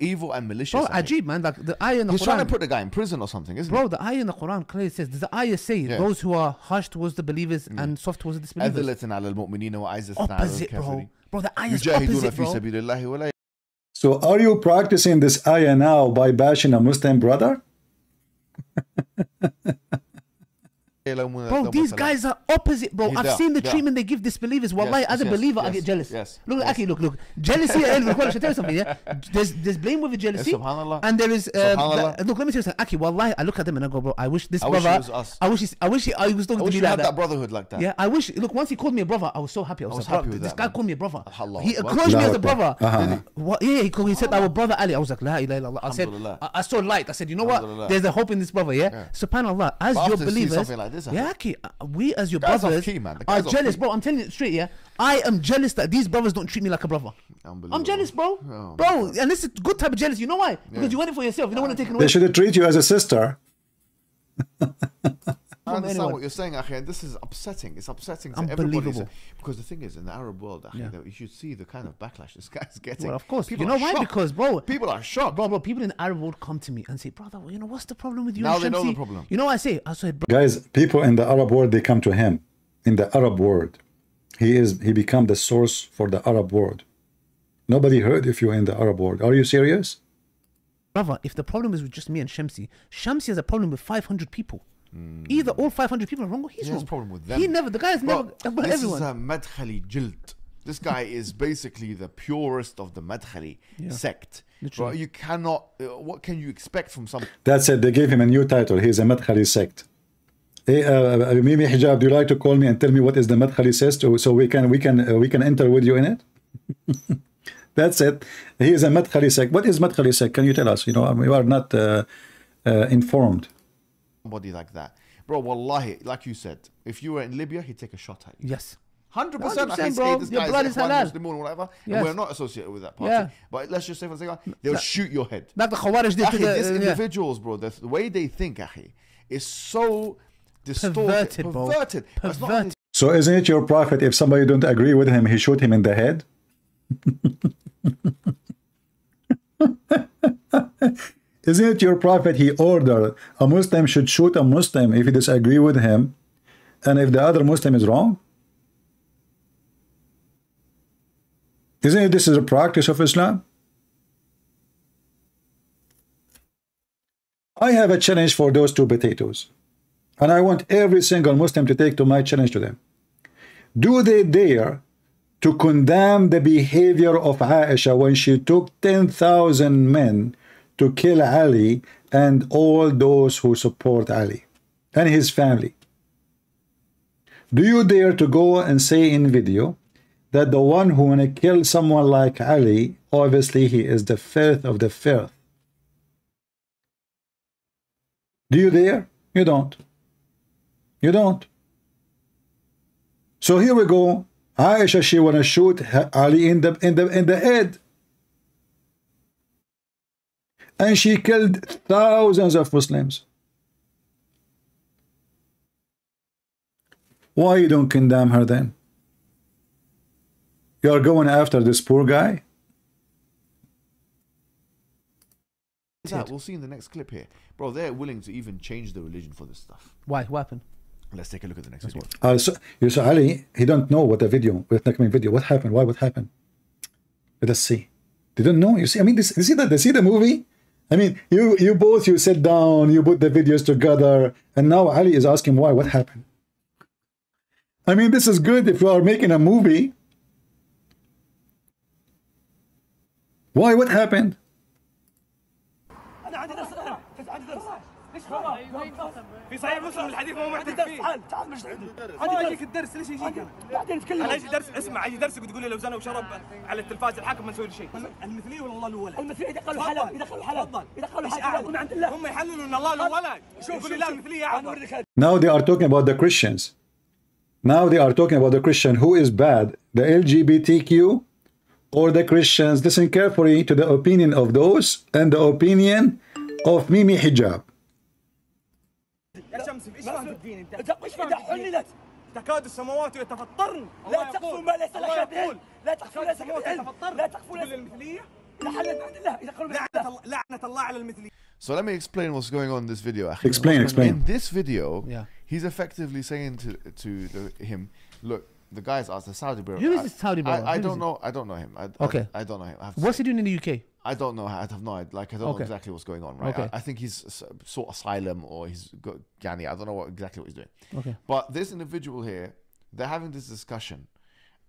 Evil and malicious. Bro, Ajib, man, like the ayah in the He's Quran. He's trying to put the guy in prison or something, isn't Bro, it? Bro, the ayah in the Quran clearly says, the ayah say yeah. those who are harsh towards the believers yeah. and soft towards the disbelievers. Opposite, bro. Bro, the ayah is opposite, bro. So are you practicing this ayah now by bashing a Muslim brother? Bro, these guys are opposite, bro. He's I've there, seen the there. treatment they give disbelievers. Wallahi, yes, as a yes, believer, yes, I get jealous. Yes, look, yes. Aki, look, look. Jealousy, I should tell you something, yeah? There's, there's blame with jealousy. Yes, subhanallah. And there is, uh, subhanallah. Like, look, let me tell you something. Aki, wallahi, I look at them and I go, bro, I wish this I brother. Wish it was us. I wish he, I wish he, I was talking I wish to me like had that. that brotherhood like that. Yeah, I wish. Look, once he called me a brother, I was so happy. I was, I was like, happy with this that, guy man. called me a brother. He acknowledged me as a brother. Yeah, he said, our brother Ali. I was like, la ilaha illallah. I said, I saw light. I said, you know what? There's a hope in this brother, yeah? Subhanallah, as your believers. This, yeah, okay. We as your guys brothers key, man. are jealous, key. bro. I'm telling you straight, yeah. I am jealous that these brothers don't treat me like a brother. I'm jealous, bro. Oh, bro, and this is a good type of jealousy. You know why? Yeah. Because you want it for yourself. You don't I want to take it away. They should treat you as a sister. I understand anyone. what you're saying, Akhi. This is upsetting. It's upsetting to everybody. Because the thing is, in the Arab world, Akhi, yeah. you should see the kind of backlash this guy's getting. Well, of course. People you know why? Shocked. Because, bro. People are shocked. Bro, bro, people in the Arab world come to me and say, brother, well, you know, what's the problem with you? Now they know the problem. You know what I say? I say, bro. Guys, people in the Arab world, they come to him. In the Arab world. He is, he become the source for the Arab world. Nobody heard if you're in the Arab world. Are you serious? Brother, if the problem is with just me and Shamsi, Shamsi has a problem with five hundred people. Either all five hundred people are wrong or he's he wrong. Has a problem with them. He never, the guy is never, but this everyone. This is a madkhali jilt. This guy is basically the purest of the madkhali yeah. sect. Bro, you cannot, uh, what can you expect from someone? That's it, they gave him a new title. He's a madkhali sect. Hey, uh, Mimi Hijab, do you like to call me and tell me what is the madkhali sect so we can, we can, uh, we can enter with you in it? That's it. He is a madkhali sect. What is madkhali sect? Can you tell us? You know, we are not uh, uh, informed. Somebody like that, bro. Wallahi, like you said, if you were in Libya, he'd take a shot at you. Yes, hundred percent. I can say this guy is Muslim or whatever, yes. and we're not associated with that party. Yeah. But let's just say for a second, they'll that, shoot your head. Like the Khawarij did. Akhi, to the, these uh, individuals, bro, the, the way they think, Akhi, is so distorted, perverted, perverted. Bro. perverted. So isn't it your prophet? If somebody don't agree with him, he shoot him in the head. Isn't it your prophet? He ordered a Muslim should shoot a Muslim if you disagree with him, and if the other Muslim is wrong. Isn't it this is a practice of Islam? I have a challenge for those two potatoes, and I want every single Muslim to take to my challenge to them. Do they dare to condemn the behavior of Aisha when she took ten thousand men to kill Ali and all those who support Ali and his family? Do you dare to go and say in video that the one who wanna kill someone like Ali, obviously he is the fifth of the fifth? Do you dare? You don't. You don't. So here we go. Aisha, she wanna shoot Ali in the in the in the head, and she killed thousands of Muslims. Why you don't condemn her then? You are going after this poor guy? That we'll see in the next clip here. Bro, they're willing to even change the religion for this stuff. Why? What happened? Let's take a look at the next video. Uh, so, you saw Ali, he don't know what the video, what the video, what happened, why, what happened? Let us see. They don't know, you see, I mean, this, you see that, they see the movie? I mean, you, you both, you sit down, you put the videos together, and now Ali is asking why, what happened? I mean, this is good if you are making a movie. Why, what happened? Now they are talking about the Christians. Now they are talking about the Christian. Who is bad, the L G B T Q or the Christians? Listen carefully to the opinion of those and the opinion of Mimi Hijab. So let me explain what's going on in this video. Explain, explain. In this video, yeah, he's effectively saying to to the, him, look, the guy's asked the Saudi bro. Who is this Saudi bro? I, I, I don't know. I don't know him. I, okay. I, I don't know him. What's he doing in the U K? I don't know. I have no idea. Like, I don't okay. know exactly what's going on, right? Okay. I, I think he's sought asylum or he's got Ghani. I don't know what, exactly what he's doing. Okay. But this individual here, they're having this discussion,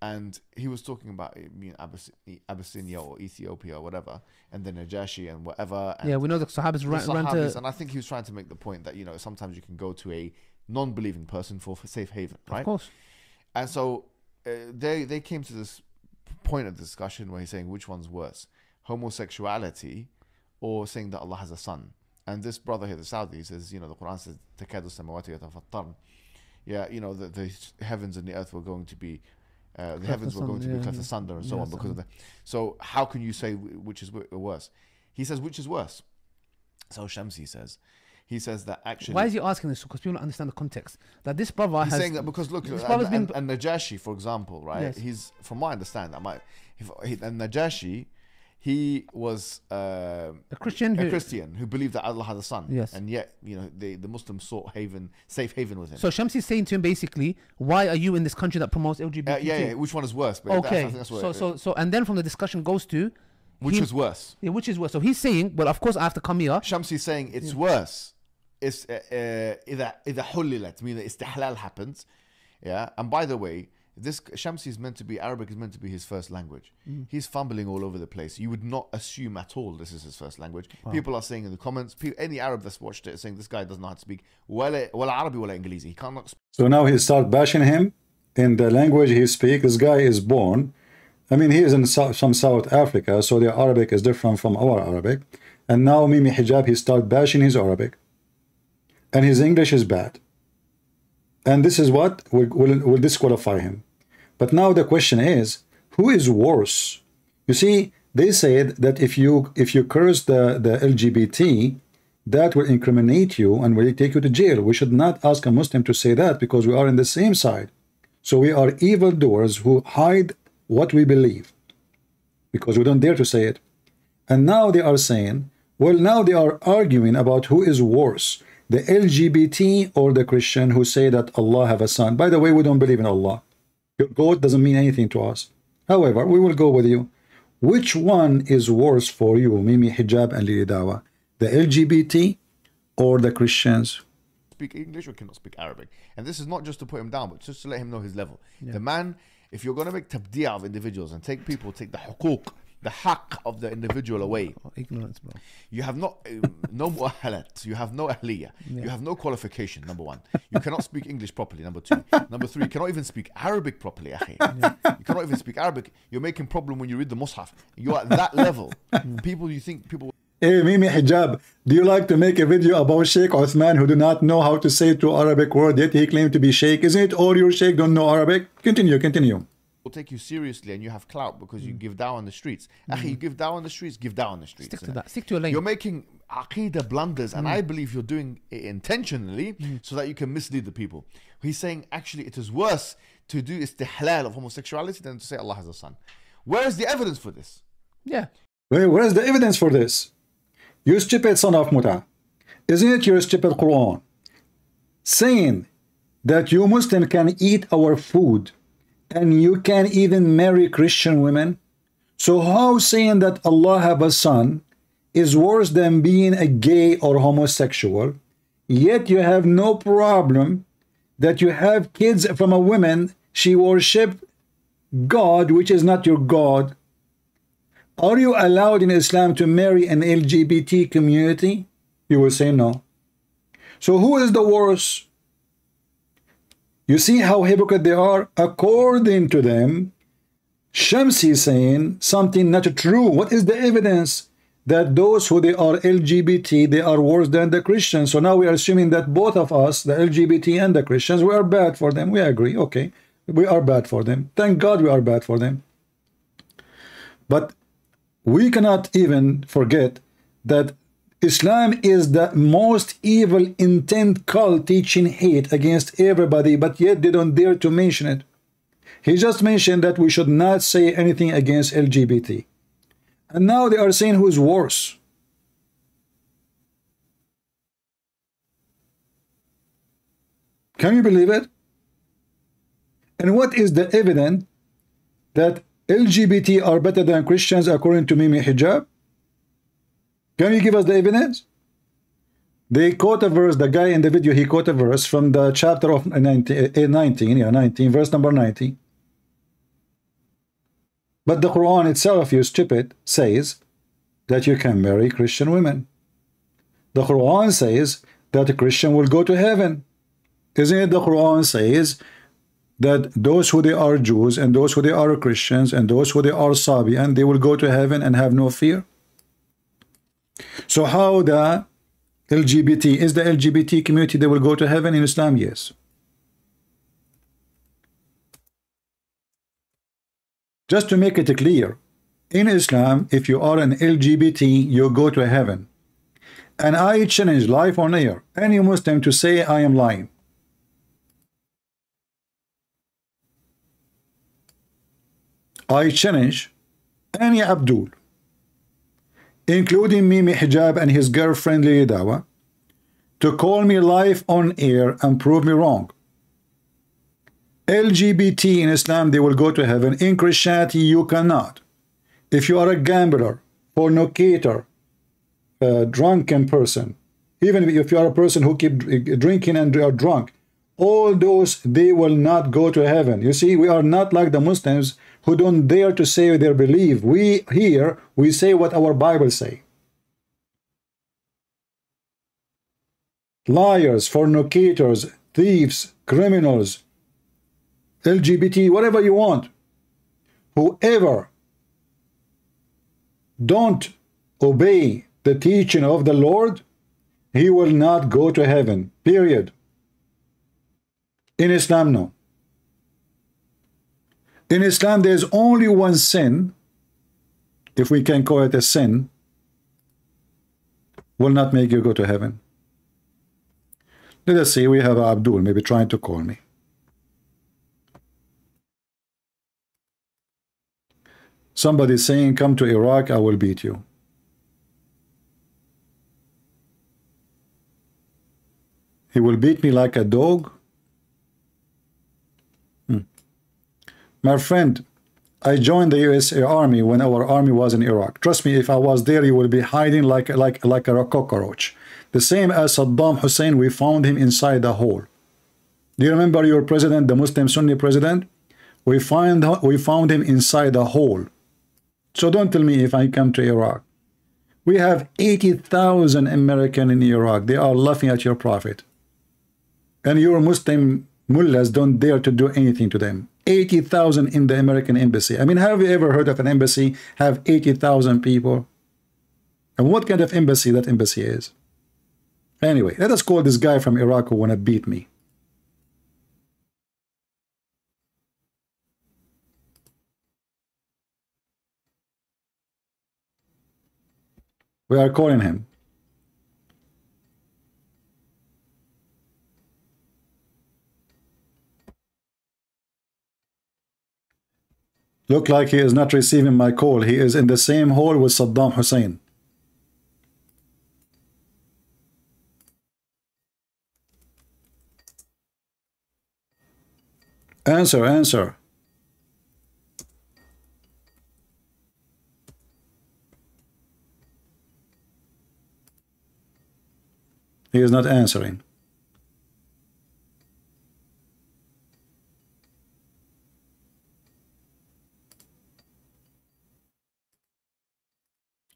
and he was talking about me and Abyss Abyssinia or Ethiopia or whatever, and then Najashi and whatever. And yeah, we know the Sahabas ran, the Sahabas, ran to... And I think he was trying to make the point that, you know, sometimes you can go to a non-believing person for safe haven, right? Of course. And so uh, they, they came to this point of discussion where he's saying, which one's worse? Homosexuality or saying that Allah has a son? And this brother here, the Saudi, says, you know, the Quran says takadu samawati yatafattarn, yeah, you know, the, the heavens and the earth were going to be uh, the heavens were going to be cleft asunder and so on because of that. So how can you say which is worse? He says, which is worse? So Shamsi says, he says that actually... Why is he asking this? Because people don't understand the context. That this brother he's has... He's saying that because, look, and, been... and, and Najashi, for example, right? Yes. He's, from what I understand, I might... If, and Najashi, he was uh, a Christian, a who, Christian who believed that Allah had a son. Yes. And yet, you know, the, the Muslims sought haven, safe haven with him. So Shamsi is saying to him, basically, why are you in this country that promotes L G B T Q? Uh, yeah, yeah, which one is worse? But okay, that's, that's what so, it, so, so, and then from the discussion goes to... Which he, is worse. Yeah, which is worse. So he's saying, well, of course I have to come here. Shamsi is saying it's yeah. worse. It's إذا إذا حللت, meaning istihlal happens, yeah. And by the way, this Shamsi is meant to be Arabic is meant to be his first language. Mm. He's fumbling all over the place. You would not assume at all this is his first language. Wow. People are saying in the comments, people, any Arab that's watched it is saying this guy does not know how to speak ولا ولا عربي ولا إنجليزي. He cannot speak. So now he start bashing him in the language he speaks. This guy is born. I mean, he is in some South Africa, so their Arabic is different from our Arabic. And now Mimi Hijab, he start bashing his Arabic. And his English is bad, and this is what will, will, will disqualify him. But now the question is, who is worse? You see, they said that if you if you curse the, the L G B T, that will incriminate you and will take you to jail. We should not ask a Muslim to say that because we are in the same side. So we are evildoers who hide what we believe because we don't dare to say it. And now they are saying, well, now they are arguing about who is worse, the L G B T or the Christian who say that Allah have a son. By the way, we don't believe in Allah. Your God doesn't mean anything to us. However, we will go with you. Which one is worse for you, Mimi Hijab and Ali Dawah? The L G B T or the Christians? Speak English or cannot speak Arabic. And this is not just to put him down, but just to let him know his level. Yeah. The man, if you're going to make tabdiya of individuals and take people, take the huquq, the haqq of the individual away. Ignorance, bro. You have not, uh, no mu'ahalat, you have no ahliyah, yeah. You have no qualification, number one. You cannot speak English properly, number two. Number three, you cannot even speak Arabic properly, akhi. Yeah. You cannot even speak Arabic. You're making problem when you read the Mus'haf. You're at that level. People, you think people... Hey, Mimi Hijab, do you like to make a video about Sheikh Uthman who do not know how to say two Arabic words, yet he claimed to be Sheikh? Isn't it all your Sheikh don't know Arabic? Continue, continue. Will take you seriously and you have clout because you mm. give dawah on the streets. Mm. Akhi, you give dawah on the streets, give dawah on the streets. Stick to that. Stick to your lane. You're making Aqidah blunders mm. and I believe you're doing it intentionally mm. so that you can mislead the people. He's saying actually it is worse to do istihlal of homosexuality than to say Allah has a son. Where is the evidence for this? Yeah. Where, where is the evidence for this? You stupid son of Muta. Isn't it your stupid Quran saying that you Muslim can eat our food and you can even marry Christian women? So how saying that Allah have a son is worse than being a gay or homosexual, yet you have no problem that you have kids from a woman, she worship God, which is not your God? Are you allowed in Islam to marry an L G B T community? You will say no. So who is the worst? You see how hypocrite they are? According to them, Shamsi is saying something not true. What is the evidence that those who they are L G B T, they are worse than the Christians? So now we are assuming that both of us, the L G B T and the Christians, we are bad for them. We agree, okay. We are bad for them. Thank God we are bad for them. But we cannot even forget that Islam is the most evil intent cult teaching hate against everybody, but yet they don't dare to mention it. He just mentioned that we should not say anything against L G B T. And now they are saying who's worse. Can you believe it? And what is the evidence that L G B T are better than Christians according to Mimi Hijab? Can you give us the evidence? They quote a verse, the guy in the video, he quote a verse from the chapter of nineteen, nineteen, yeah, nineteen, verse number ninety. But the Quran itself, you stupid, says that you can marry Christian women. The Quran says that a Christian will go to heaven. Isn't it the Quran says that those who they are Jews and those who they are Christians and those who they are Sabian, they will go to heaven and have no fear? So how the L G B T, is the L G B T community, they will go to heaven in Islam? Yes. Just to make it clear, in Islam, if you are an L G B T, you go to heaven. And I challenge live on air any Muslim to say I am lying. I challenge any Abdul, including Mimi Hijab and his girlfriend Ali Dawah, to call me live on air and prove me wrong. L G B T in Islam, they will go to heaven. In Christianity, you cannot. If you are a gambler, fornicator, a drunken person, even if you are a person who keep drinking and are drunk, all those, they will not go to heaven. You see, we are not like the Muslims who don't dare to say their belief. We here, we say what our Bible say. Liars, fornicators, thieves, criminals, L G B T, whatever you want, whoever don't obey the teaching of the Lord, he will not go to heaven, period. In Islam, no. In Islam, there is only one sin, if we can call it a sin, will not make you go to heaven. Let us see, we have Abdul maybe trying to call me. Somebody saying, come to Iraq, I will beat you. He will beat me like a dog. Hmm. My friend, I joined the U S Army when our army was in Iraq. Trust me, if I was there, you would be hiding like, like, like a cockroach. The same as Saddam Hussein, we found him inside a hole. Do you remember your president, the Muslim Sunni president? We, find, we found him inside a hole. So don't tell me if I come to Iraq. We have eighty thousand Americans in Iraq. They are laughing at your prophet. And your Muslim mullahs don't dare to do anything to them. eighty thousand in the American embassy. I mean, have you ever heard of an embassy have eighty thousand people? And what kind of embassy that embassy is? Anyway, let us call this guy from Iraq who wanna beat me. We are calling him. Look like he is not receiving my call. He is in the same hall with Saddam Hussein. Answer, answer. He is not answering.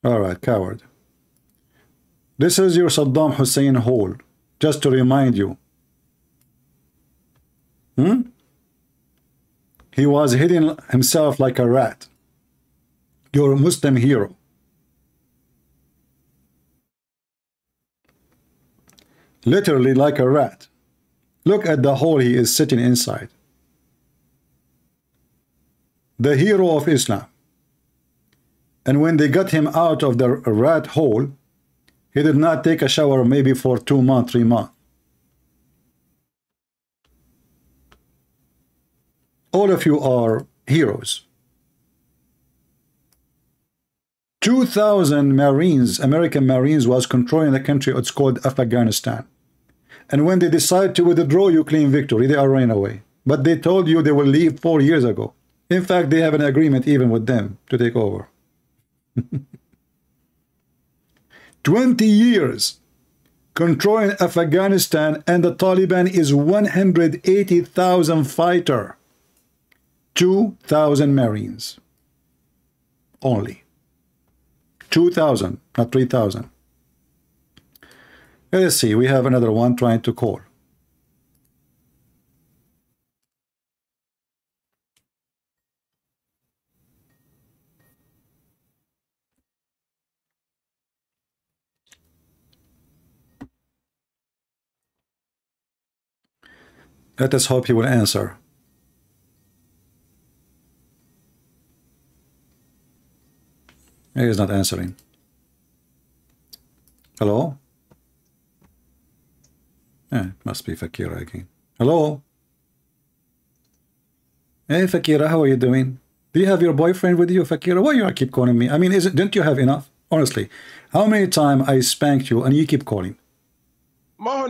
All right, coward. This is your Saddam Hussein hall, just to remind you. Hmm? He was hiding himself like a rat. Your Muslim hero. Literally like a rat. Look at the hole he is sitting inside. The hero of Islam. And when they got him out of the rat hole, he did not take a shower maybe for two months, three months. All of you are heroes. two thousand Marines, American Marines, was controlling the country. It's called Afghanistan. And when they decide to withdraw, you claim victory. They are running away. But they told you they will leave four years ago. In fact, they have an agreement even with them to take over. twenty years controlling Afghanistan, and the Taliban is one hundred eighty thousand fighter, two thousand Marines only. two thousand, not three thousand. Let's see, we have another one trying to call. Let us hope he will answer. He is not answering. Hello? Eh, it must be Fakira again. Hello? Hey, Fakira, how are you doing? Do you have your boyfriend with you, Fakira? Why do you keep calling me? I mean, isn't, don't you have enough? Honestly, how many times I spanked you and you keep calling? Why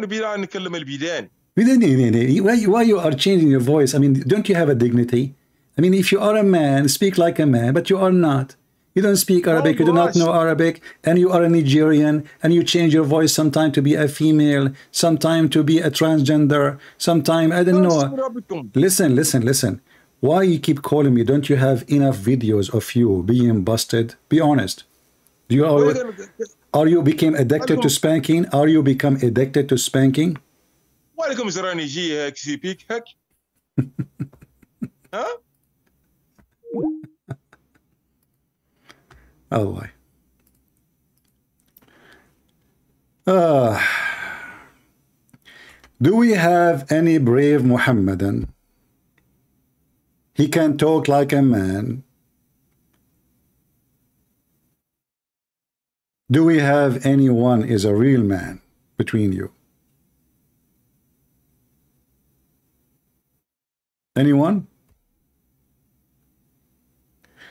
you are changing your voice? I mean, don't you have a dignity? I mean, if you are a man, speak like a man, but you are not. You don't speak Arabic, oh, you do not know Arabic, and you are a Nigerian, and you change your voice sometime to be a female, sometime to be a transgender, sometime, I don't know. Listen, listen, listen. Why you keep calling me? Don't you have enough videos of you being busted? Be honest. Do you always, are you became addicted to spanking? Are you become addicted to spanking? Huh? Oh boy. Uh, do we have any brave Muhammadan? He can talk like a man. Do we have anyone is a real man between you? Anyone?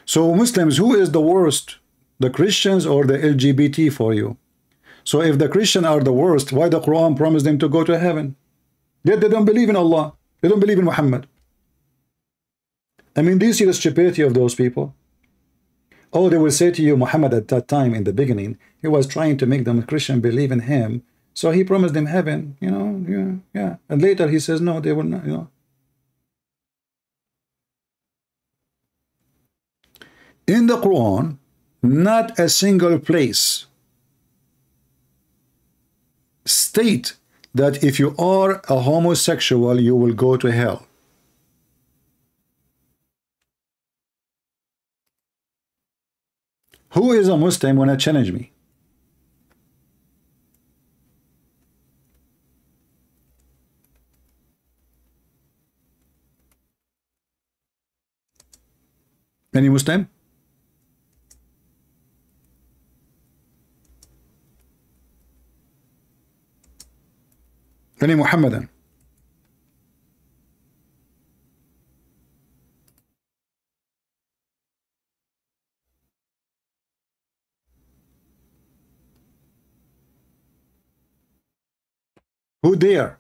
So Muslims, who is the worst? The Christians or the L G B T for you? So if the Christians are the worst, why the Quran promised them to go to heaven? Yet they don't believe in Allah. They don't believe in Muhammad. I mean, do you see the stupidity of those people? Oh, they will say to you, Muhammad at that time in the beginning, he was trying to make them Christian believe in him. So he promised them heaven, you know, yeah, yeah. And later he says, no, they will not, you know. In the Quran, not a single place state that if you are a homosexual, you will go to hell. Who is a Muslim when I challenge me? Any Muslim? Any Muhammadan? Who dare?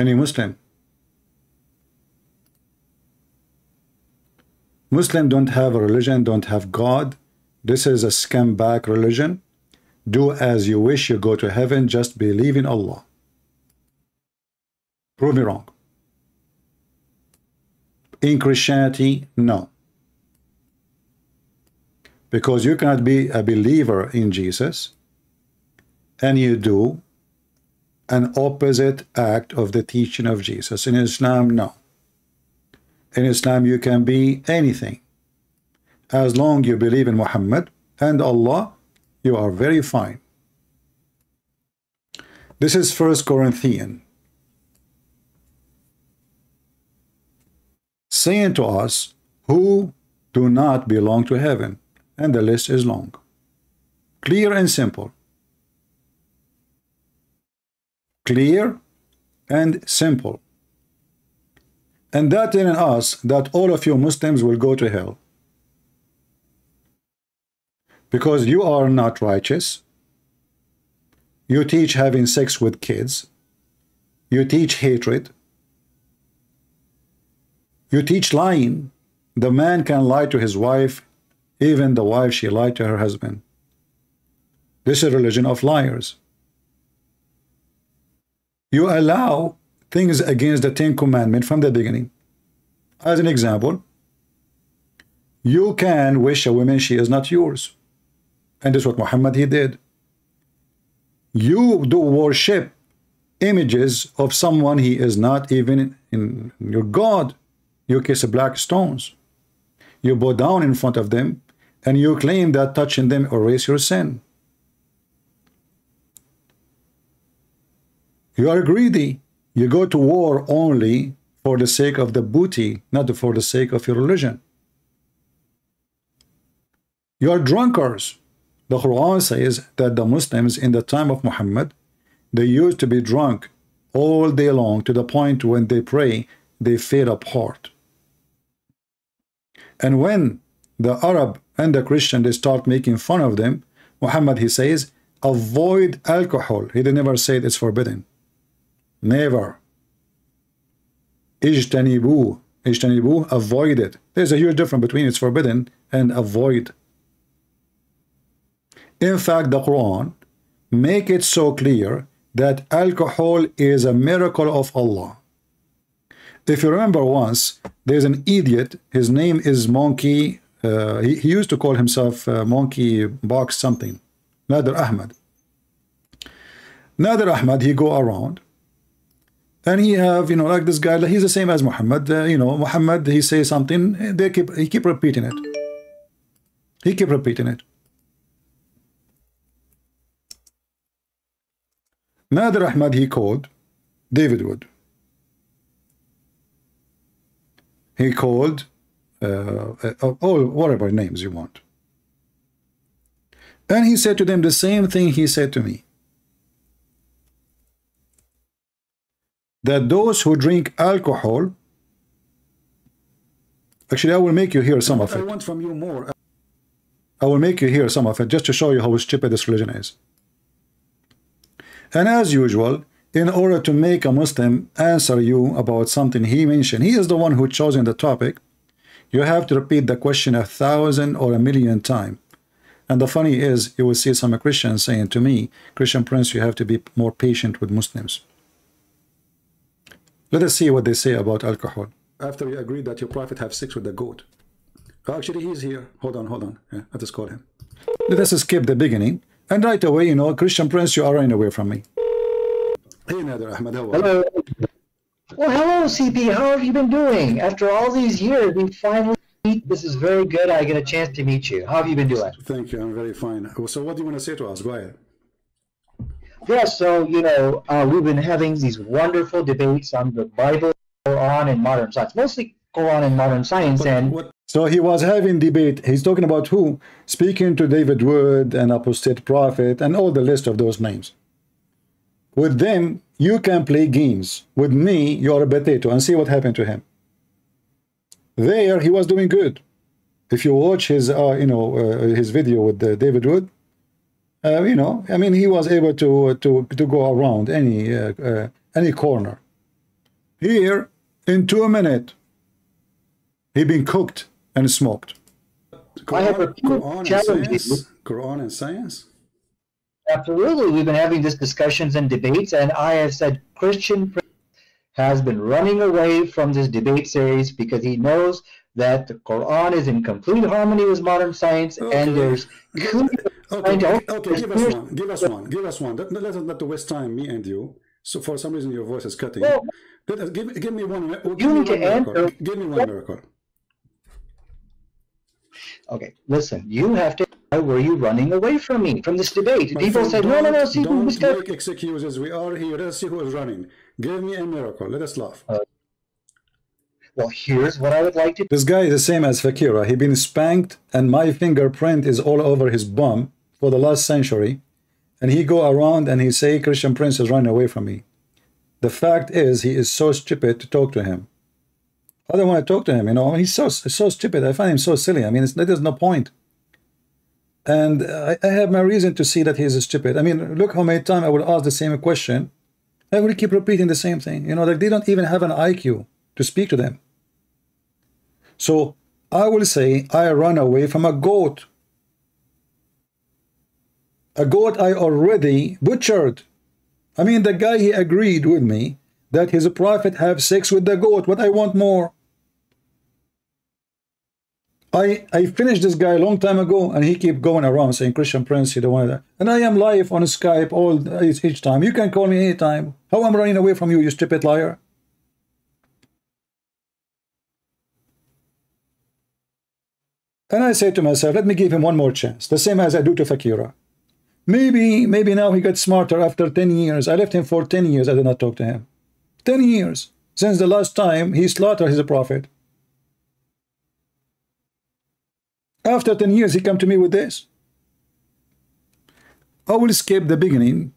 Any Muslim? Muslim don't have a religion, don't have God. This is a scumbag religion. Do as you wish, you go to heaven, just believe in Allah. Prove me wrong. In Christianity, no. Because you cannot be a believer in Jesus and you do an opposite act of the teaching of Jesus. In Islam, no. In Islam, you can be anything. As long as you believe in Muhammad and Allah, you are very fine. This is First Corinthians. Saying to us who do not belong to heaven, and the list is long, clear and simple, clear and simple. And that in us that all of you Muslims will go to hell because you are not righteous. You teach having sex with kids, you teach hatred, you teach lying. The man can lie to his wife, even the wife she lied to her husband. This is a religion of liars. You allow things against the Ten Commandments from the beginning. As an example, you can wish a woman she is not yours. And that's what Muhammad he did. You do worship images of someone he is not even in your God. You kiss black stones. You bow down in front of them and you claim that touching them erases your sin. You are greedy. You go to war only for the sake of the booty, not for the sake of your religion. You are drunkards. The Quran says that the Muslims in the time of Muhammad, they used to be drunk all day long to the point when they pray, they fell apart. And when the Arab and the Christian, they start making fun of them, Muhammad, he says, avoid alcohol. He never said it's forbidden. Never. Ijtanibu. Ijtanibu, avoid it. There's a huge difference between it's forbidden and avoid. In fact, the Quran make it so clear that alcohol is a miracle of Allah. If you remember once, there's an idiot, his name is Monkey, uh, he, he used to call himself uh, Monkey Box something, Nader Ahmed. Nader Ahmed, he go around, and he have, you know, like this guy, he's the same as Muhammad, uh, you know, Muhammad, he say something, they keep, he keep repeating it. He keep repeating it. Nader Ahmed, he called David Wood. He called uh, all whatever names you want. And he said to them the same thing he said to me. That those who drink alcohol. Actually, I will make you hear some of it. I want from you more. I will make you hear some of it just to show you how stupid this religion is. And as usual, in order to make a Muslim answer you about something he mentioned, he is the one who chosen the topic, you have to repeat the question a thousand or a million times. And the funny is, you will see some Christians saying to me, Christian Prince, you have to be more patient with Muslims. Let us see what they say about alcohol. After you agree that your prophet have sex with the goat. Actually, he's here. Hold on, hold on. Yeah, let us call him. Let us skip the beginning. And right away, you know, Christian Prince, you are running away from me. Hey, Nader Ahmed, how are you? Hello. Well, hello, C P. How have you been doing? After all these years, we finally This is very good. I get a chance to meet you. How have you been doing? Thank you. I'm very fine. So what do you want to say to us? Go ahead. Yeah, so, you know, uh, we've been having these wonderful debates on the Bible, Quran, and modern science. Mostly Quran and modern science. But, and what, So he was having debate. He's talking about who? Speaking to David Wood, an apostate prophet, and all the list of those names. With them, you can play games. With me, you're a potato. And see what happened to him. There, he was doing good. If you watch his, uh, you know, uh, his video with uh, David Wood, uh, you know, I mean, he was able to to to go around any uh, uh, any corner. Here, in two minutes, he been cooked and smoked. Quran, I have a Quran and science. Quran and science. Absolutely, we've been having these discussions and debates, and I have said Christian Prince has been running away from this debate series because he knows that the Quran is in complete harmony with modern science, okay. and there's... Okay, okay. okay. Give us one, give us one, give us one. Let, let us not waste time, me and you. So for some reason your voice is cutting. Well, let us, give, give me one, give you me need one to answer. Give me one record. Okay, listen, you have to... Why were you running away from me, from this debate? My People friend, said, no, no, no, see who was Don't make excuses. We are here. Let's see who is running. Give me a miracle. Let us laugh. Uh, well, here's what I would like to do. This guy is the same as Fakira. He's been spanked, and my fingerprint is all over his bum for the last century. And he go around and he say, Christian Prince is running away from me. The fact is, he is so stupid to talk to him. I don't want to talk to him, you know. He's so, so stupid. I find him so silly. I mean, it's, there's no point. And I, I have my reason to see that he is stupid. I mean, look how many times I will ask the same question. I will keep repeating the same thing. You know, like they don't even have an I Q to speak to them. So I will say I run away from a goat. A goat I already butchered. I mean, the guy, he agreed with me that his prophet have sex with the goat. What I want more? I, I finished this guy a long time ago, and he keep going around saying, Christian Prince, you don't want that. And I am live on Skype all each, each time. You can call me anytime. How am I running away from you, you stupid liar? And I say to myself, let me give him one more chance, the same as I do to Fakira. Maybe, maybe now he got smarter after ten years. I left him for ten years. I did not talk to him. ten years since the last time he slaughtered his prophet. After ten years, he come to me with this. I will skip the beginning,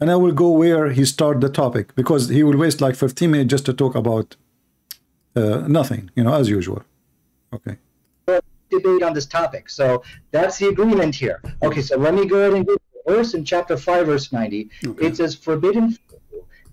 and I will go where he start the topic, because he will waste like fifteen minutes just to talk about uh, nothing, you know, as usual. Okay. Debate on this topic. So that's the agreement here. Okay, so let me go ahead and get the verse in chapter five, verse ninety. Okay. It says, forbidden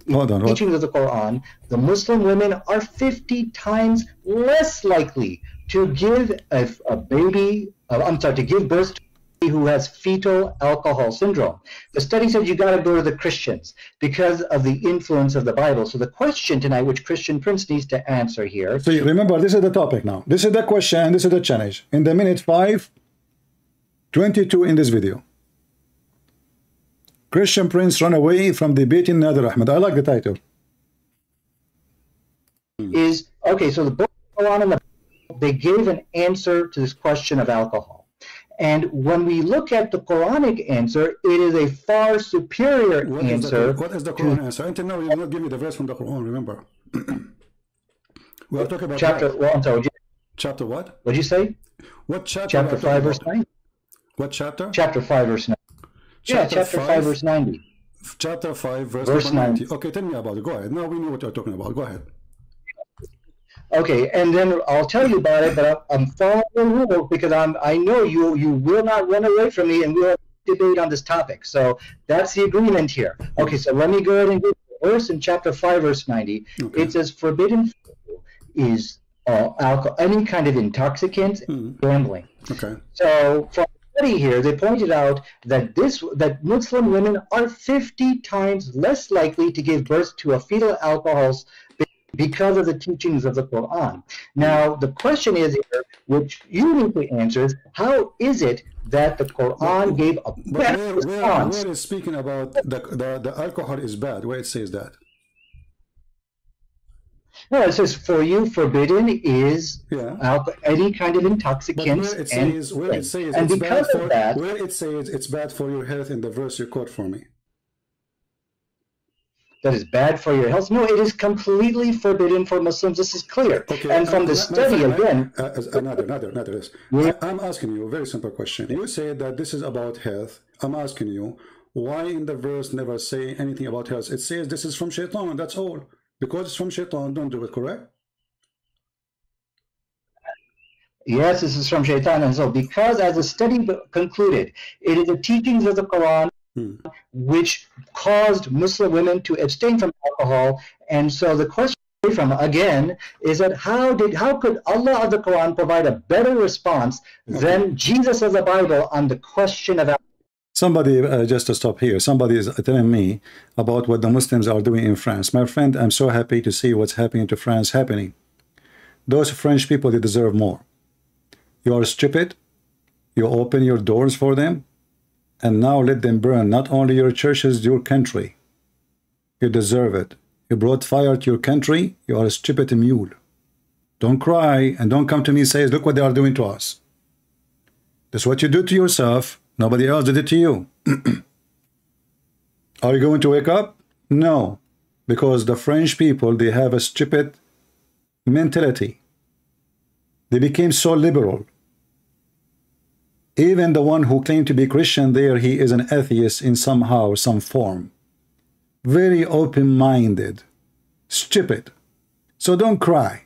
in hold on, hold teachings of the Quran, the Muslim women are fifty times less likely to give a, a baby, uh, I'm sorry, to give birth to a baby who has fetal alcohol syndrome. The study said you got to go to the Christians because of the influence of the Bible. So the question tonight, which Christian Prince needs to answer here. So you remember, this is the topic now. This is the question and this is the challenge. In the minute five twenty-two in this video. Christian Prince run away from debating Nader Ahmed. I like the title. Is, okay, so the book Quran and the They gave an answer to this question of alcohol. And when we look at the Quranic answer, it is a far superior what answer. Is the, what is the Quran answer? Until now, you will not give me the verse from the Quran, remember. We are talking about chapter, that. Well, I'm sorry, you, chapter what? What did you say? What chapter? Chapter five, verse nine. What chapter? Chapter five, verse nine. Chapter yeah, chapter five, verse ninety. Chapter five, verse ninety. Okay, tell me about it. Go ahead. Now we know what you're talking about. Go ahead. Okay, and then I'll tell you about it, but I'm following the rule because I'm, I know you you will not run away from me, and we'll debate on this topic. So that's the agreement here. Okay, so let me go ahead and get the verse in chapter five, verse ninety. Okay. It says, forbidden is uh, alcohol, any kind of intoxicants and gambling. Okay. So from the study here, they pointed out that, this, that Muslim women are fifty times less likely to give birth to a fetal alcohol's because of the teachings of the Quran. Now, the question is here, which you need to answer, is how is it that the Quran gave a bad where, response? Where, where is speaking about the, the, the alcohol is bad, where it says that? No, it says for you forbidden is yeah. any kind of intoxicants. Where it says, and where it says and it's because bad for, of that, where it says it's bad for your health in the verse you quote for me. That is bad for your health. No, it is completely forbidden for Muslims. This is clear. Okay, and from uh, the study uh, again, uh, another, another, another. Yes. Yeah. I, I'm asking you a very simple question. You say that this is about health. I'm asking you why in the verse never say anything about health. It says this is from Shaitan, and that's all. Because it's from Shaitan, don't do it. Correct? Yes, this is from Shaitan, and so because, as the study concluded, it is the teachings of the Quran. Hmm. Which caused Muslim women to abstain from alcohol. And so the question from again is that how did how could Allah of the Quran provide a better response okay. than Jesus of the Bible on the question of alcohol? Somebody, uh, just to stop here, somebody is telling me about what the Muslims are doing in France. My friend, I'm so happy to see what's happening to France happening. Those French people, they deserve more. You are stupid. You open your doors for them. And now let them burn, not only your churches, your country. You deserve it. You brought fire to your country. You are a stupid mule. Don't cry and don't come to me and say, look what they are doing to us. That's what you do to yourself. Nobody else did it to you. Are you going to wake up? No. Because the French people, they have a stupid mentality. They became so liberal. Even the one who claimed to be Christian there, he is an atheist in somehow, some form. Very open-minded. Stupid. So don't cry.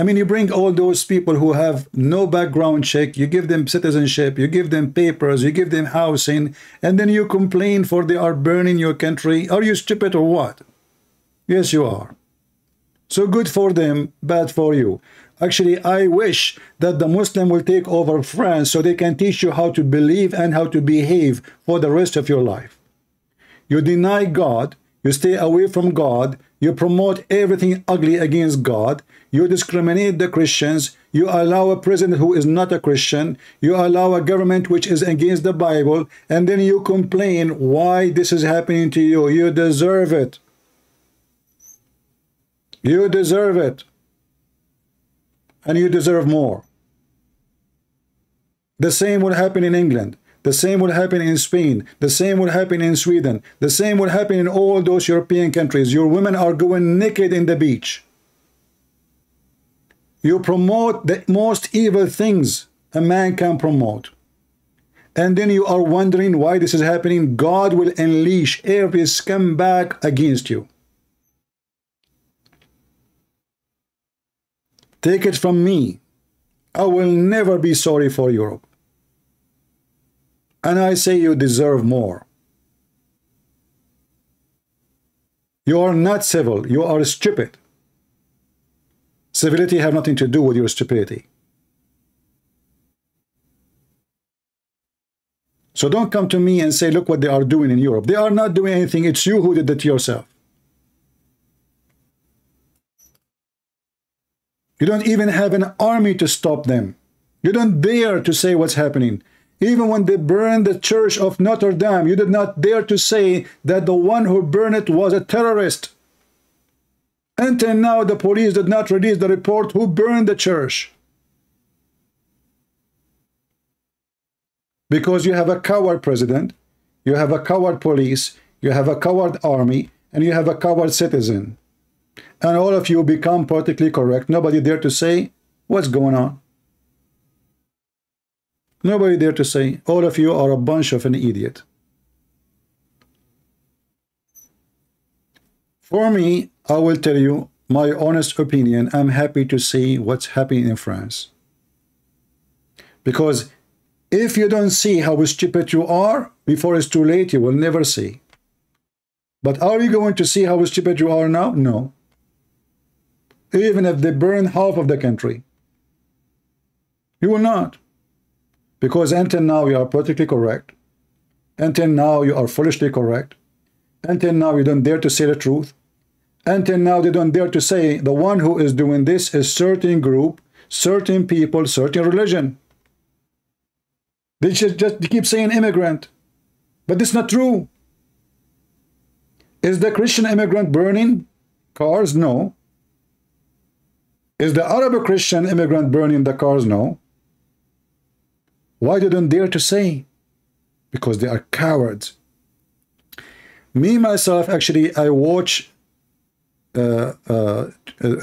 I mean, you bring all those people who have no background check, you give them citizenship, you give them papers, you give them housing, and then you complain for they are burning your country. Are you stupid or what? Yes, you are. So good for them, bad for you. Actually, I wish that the Muslim will take over France so they can teach you how to believe and how to behave for the rest of your life. You deny God, you stay away from God, you promote everything ugly against God, you discriminate the Christians, you allow a president who is not a Christian, you allow a government which is against the Bible, and then you complain why this is happening to you. You deserve it. You deserve it. And you deserve more. The same will happen in England. The same will happen in Spain. The same will happen in Sweden. The same will happen in all those European countries. Your women are going naked in the beach. You promote the most evil things a man can promote. And then you are wondering why this is happening. God will unleash every scumbag against you. Take it from me. I will never be sorry for Europe. And I say you deserve more. You are not civil. You are stupid. Civility has nothing to do with your stupidity. So don't come to me and say, look what they are doing in Europe. They are not doing anything. It's you who did it to yourself. You don't even have an army to stop them. You don't dare to say what's happening. Even when they burned the church of Notre Dame, you did not dare to say that the one who burned it was a terrorist. Until now, the police did not release the report who burned the church. Because you have a coward president, you have a coward police, you have a coward army, and you have a coward citizen. And all of you become politically correct. Nobody dare to say what's going on. Nobody dare to say. All of you are a bunch of an idiot. For me, I will tell you my honest opinion. I'm happy to see what's happening in France. Because if you don't see how stupid you are, before it's too late, you will never see. But are you going to see how stupid you are now? No. Even if they burn half of the country, you will not. Because until now you are politically correct. Until now you are foolishly correct. Until now you don't dare to say the truth. Until now they don't dare to say the one who is doing this is certain group, certain people, certain religion. They should just keep saying immigrant. But it's not true. Is the Christian immigrant burning cars? No. Is the Arab Christian immigrant burning the cars? No. Why they don't dare to say? Because they are cowards. Me, myself, actually, I watch uh, uh,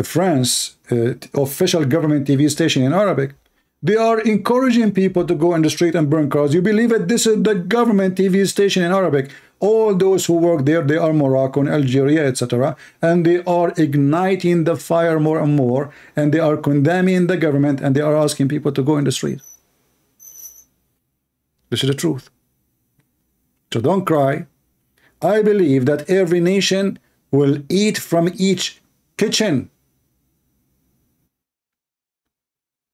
France, uh, official government T V station in Arabic. They are encouraging people to go on the street and burn cars. You believe it? This is the government T V station in Arabic. All those who work there, they are Moroccan, Algeria, et cetera. And they are igniting the fire more and more. And they are condemning the government. And they are asking people to go in the street. This is the truth. So don't cry. I believe that every nation will eat from each kitchen.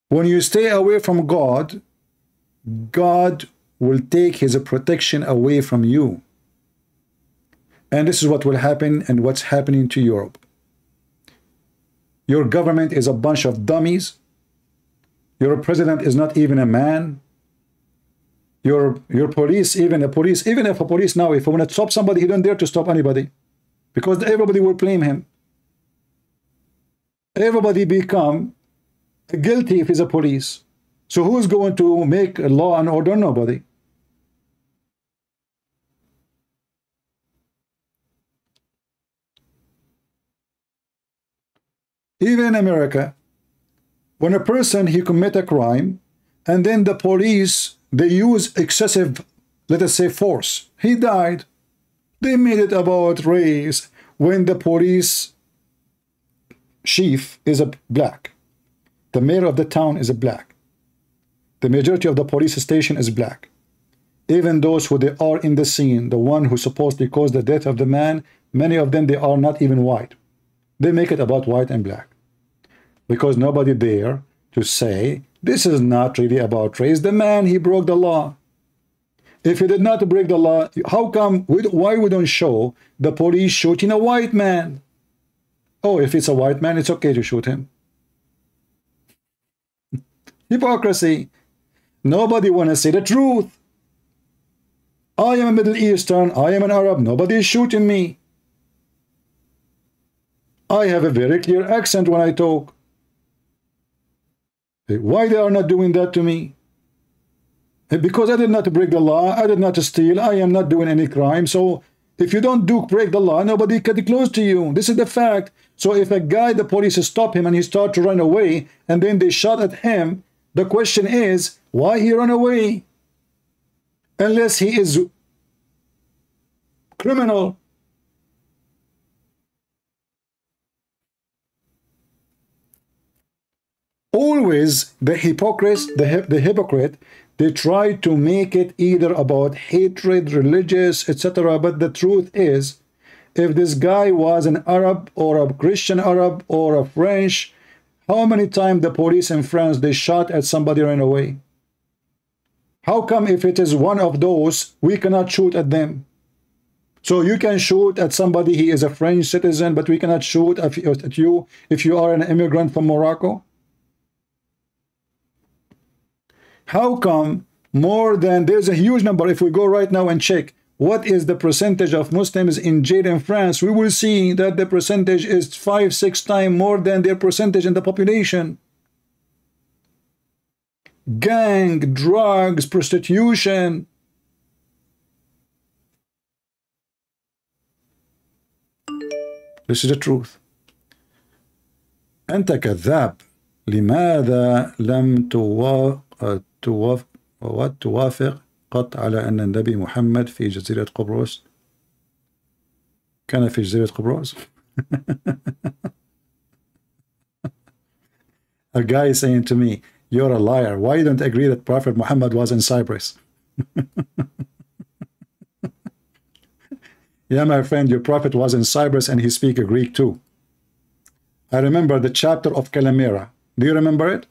When you stay away from God, God will take his protection away from you. And this is what will happen and what's happening to Europe. Your government is a bunch of dummies. Your president is not even a man. Your, your police, even a police, even if a police now, if you want to stop somebody, he don't dare to stop anybody because everybody will blame him. Everybody become guilty if he's a police. So who's going to make a law and order? Nobody. Even in America, when a person, he commit a crime, and then the police, they use excessive, let us say, force. He died. They made it about race when the police chief is a black. The mayor of the town is a black. The majority of the police station is black. Even those who they are in the scene, the one who supposedly caused the death of the man, many of them, they are not even white. They make it about white and black because nobody dare to say this is not really about race. The man, he broke the law. If he did not break the law, how come, why we don't show the police shooting a white man? Oh, if it's a white man, it's okay to shoot him. Hypocrisy. Nobody want to say the truth. I am a Middle Eastern. I am an Arab. Nobody is shooting me. I have a very clear accent when I talk. Why they are not doing that to me? Because I did not break the law. I did not steal. I am not doing any crime. So if you don't do break the law, nobody can get close to you. This is the fact. So if a guy, the police stop him and he start to run away and then they shot at him, the question is, why he run away? Unless he is criminal. Always the hypocrites, the, the hypocrite, they try to make it either about hatred, religious, et cetera. But the truth is, if this guy was an Arab or a Christian Arab or a French, how many times the police in France, they shot at somebody ran away? How come if it is one of those, we cannot shoot at them? So you can shoot at somebody, he is a French citizen, but we cannot shoot at you if you are an immigrant from Morocco? How come more than, there's a huge number, if we go right now and check what is the percentage of Muslims in jail in France, we will see that the percentage is five, six times more than their percentage in the population. Gang, drugs, prostitution. This is the truth. أنت كذاب لماذا لم تو توافق وتوافق قط على أن النبي محمد في جزيرة قبرص كان في جزيرة قبرص. A guy is saying to me, "You're a liar. Why you don't agree that Prophet Muhammad was in Cyprus?" Yeah, my friend, your prophet was in Cyprus and he speak Greek too. I remember the chapter of Calamera. Do you remember it?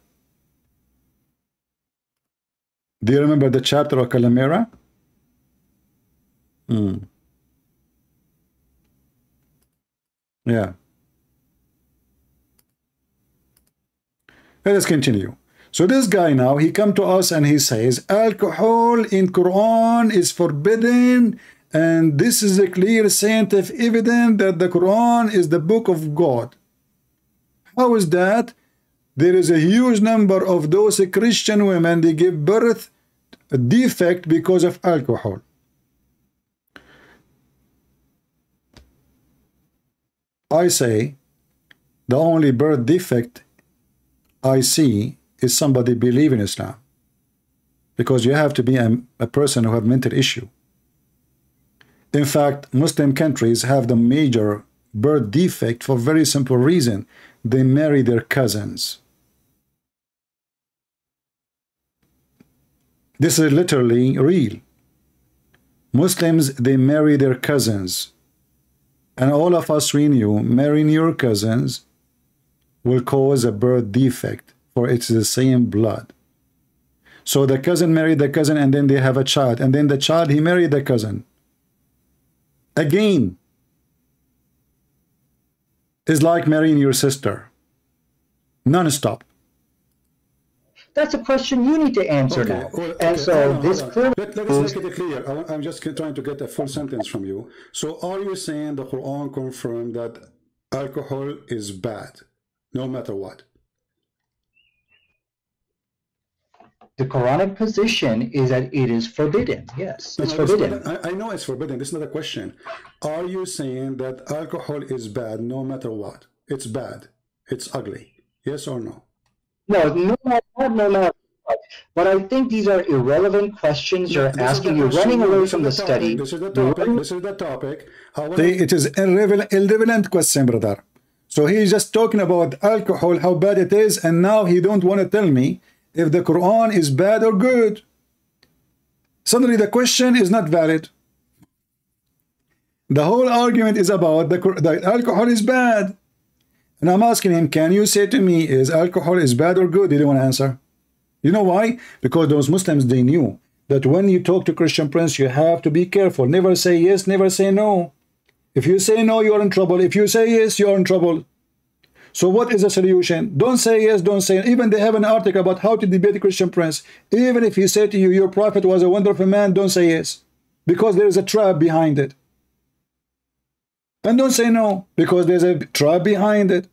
Do you remember the chapter of Calamera? Mm. Yeah. Let us continue. So this guy now, he come to us and he says, alcohol in Quran is forbidden. And this is a clear scientific evidence that the Quran is the book of God. How is that? there is a huge number of those Christian women, they give birth defect because of alcohol. I say the only birth defect I see is somebody believe in Islam, because you have to be a, a person who have mental issue. In fact, Muslim countries have the major birth defect for very simple reason. They marry their cousins. This is literally real. Muslims, they marry their cousins. And all of us, we knew marrying your cousins will cause a birth defect, for it's the same blood. So the cousin married the cousin, and then they have a child. And then the child, he married the cousin. Again, it's like marrying your sister, non-stop. That's a question you need to answer okay. now. Well, and okay. so on, this clear... Let, let us make it clear. I, I'm just trying to get a full sentence from you. So are you saying the Quran confirmed that alcohol is bad, no matter what? The Quranic position is that it is forbidden. Yes, no, it's forbidden. I, I know it's forbidden. This is not a question. Are you saying that alcohol is bad no matter what? It's bad. It's ugly. Yes or no? No, no, no, no, no. But I think these are irrelevant questions you're this asking. You're running away from the, the study. This is the topic. This is the topic. They, it is irrelevant, irrelevant question, brother. So he's just talking about alcohol, how bad it is, and now he don't want to tell me if the Quran is bad or good. Suddenly the question is not valid. The whole argument is about the, the alcohol is bad. And I'm asking him, can you say to me, is alcohol is bad or good? He didn't want to answer. You know why? Because those Muslims, they knew that when you talk to Christian Prince, you have to be careful. Never say yes, never say no. If you say no, you're in trouble. If you say yes, you're in trouble. So what is the solution? Don't say yes, don't say no. Even they have an article about how to debate Christian Prince. Even if he said to you, your prophet was a wonderful man, don't say yes, because there is a trap behind it. And don't say no, because there's a trap behind it.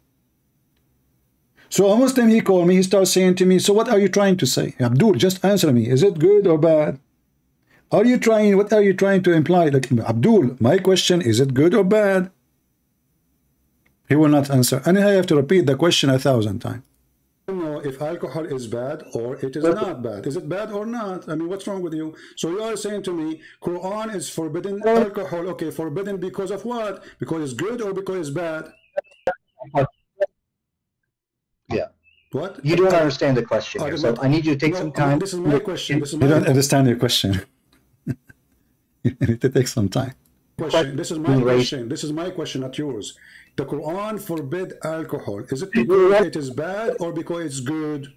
So a Muslim, he called me, he starts saying to me, so what are you trying to say? Abdul, just answer me. Is it good or bad? Are you trying, what are you trying to imply? Like, Abdul, my question, is it good or bad? He will not answer. And I have to repeat the question a thousand times. I don't know if alcohol is bad or it is not bad. Is it bad or not? I mean, what's wrong with you? So you are saying to me, Quran is forbidden alcohol. Okay, forbidden because of what? Because it's good or because it's bad? Yeah. What? You don't understand the question. I, so I need you to take no, some time. I mean, this is my question. This is my you don't understand your question. You need to take some time. Question. This is my question. This is my question, not yours. The Quran forbid alcohol. Is it because it is bad or because it's good?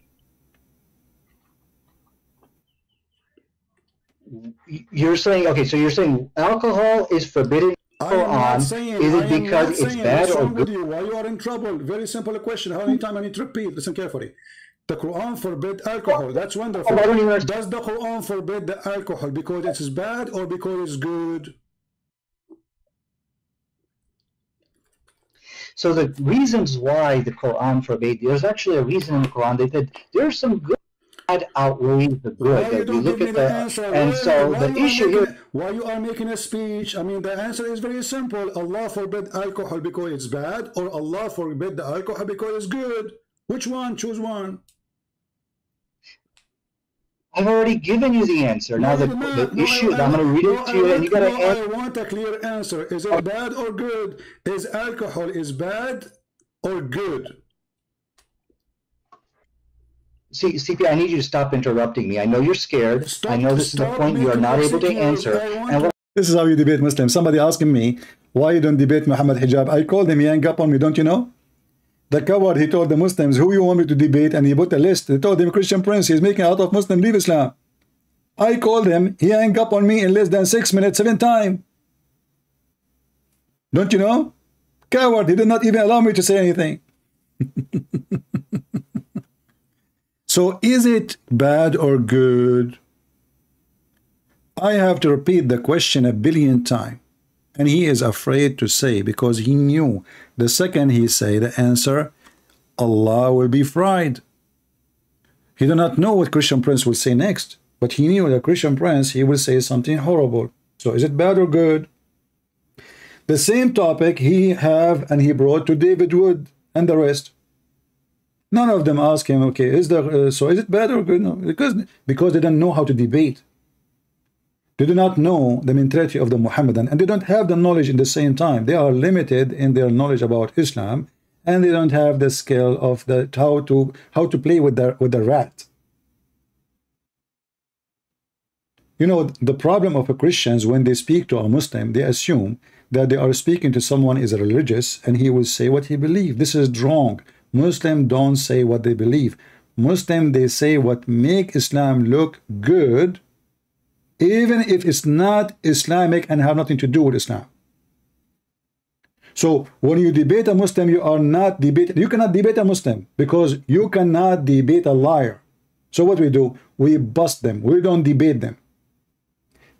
You're saying, okay, so you're saying alcohol is forbidden in the Quran. Saying, is it because it's saying, bad or good? You? Why you are in trouble? Very simple question. How many times I need to repeat? Listen carefully. The Quran forbid alcohol. That's wonderful. Oh, I don't even... Does the Quran forbid the alcohol because it's bad or because it's good? So the reasons why the Quran forbade, there's actually a reason in the Quran. They did. There's some good that outweighs the good. Why you don't look give at me the answer? And why, so why the issue here. Why you are making a speech? I mean, the answer is very simple. Allah forbid alcohol because it's bad, or Allah forbid the alcohol because it's good. Which one? Choose one. I've already given you the answer. Now no, the, no, the no, issue, I, I'm going to read it no, to you, I, and you got to no, answer. I want a clear answer. Is it bad or good? Is alcohol is bad or good? See, C P, I need you to stop interrupting me. I know you're scared. Stop, I know this is the point you are not able to answer. To... This is how you debate Muslims. Somebody asking me, why you don't debate Muhammad Hijab? I called him, he hung up on me, don't you know? The coward, he told the Muslims, who you want me to debate? And he put a list. They told him, Christian Prince, he's making out of Muslim, leave Islam. I called him. He hung up on me in less than six minutes, seven times. Don't you know? Coward, he did not even allow me to say anything. So is it bad or good? I have to repeat the question a billion times. And he is afraid to say, because he knew the second he say the answer, Allah will be fried. He did not know what Christian Prince will say next, but he knew that Christian Prince, he will say something horrible. So is it bad or good? The same topic he have and he brought to David Wood and the rest. None of them asked him, okay, is there, uh, so is it bad or good? No, because, because they don't know how to debate. They do not know the mentality of the Muhammadan, and they don't have the knowledge in the same time. They are limited in their knowledge about Islam, and they don't have the skill of the how to how to play with the with the rat. You know, the problem of the Christians when they speak to a Muslim, they assume that they are speaking to someone who is religious and he will say what he believes. This is wrong. Muslims don't say what they believe. Muslims, they say what make Islam look good, even if it's not Islamic and have nothing to do with Islam. So when you debate a Muslim, you are not debating. You cannot debate a Muslim because you cannot debate a liar. So what we do, we bust them. We don't debate them.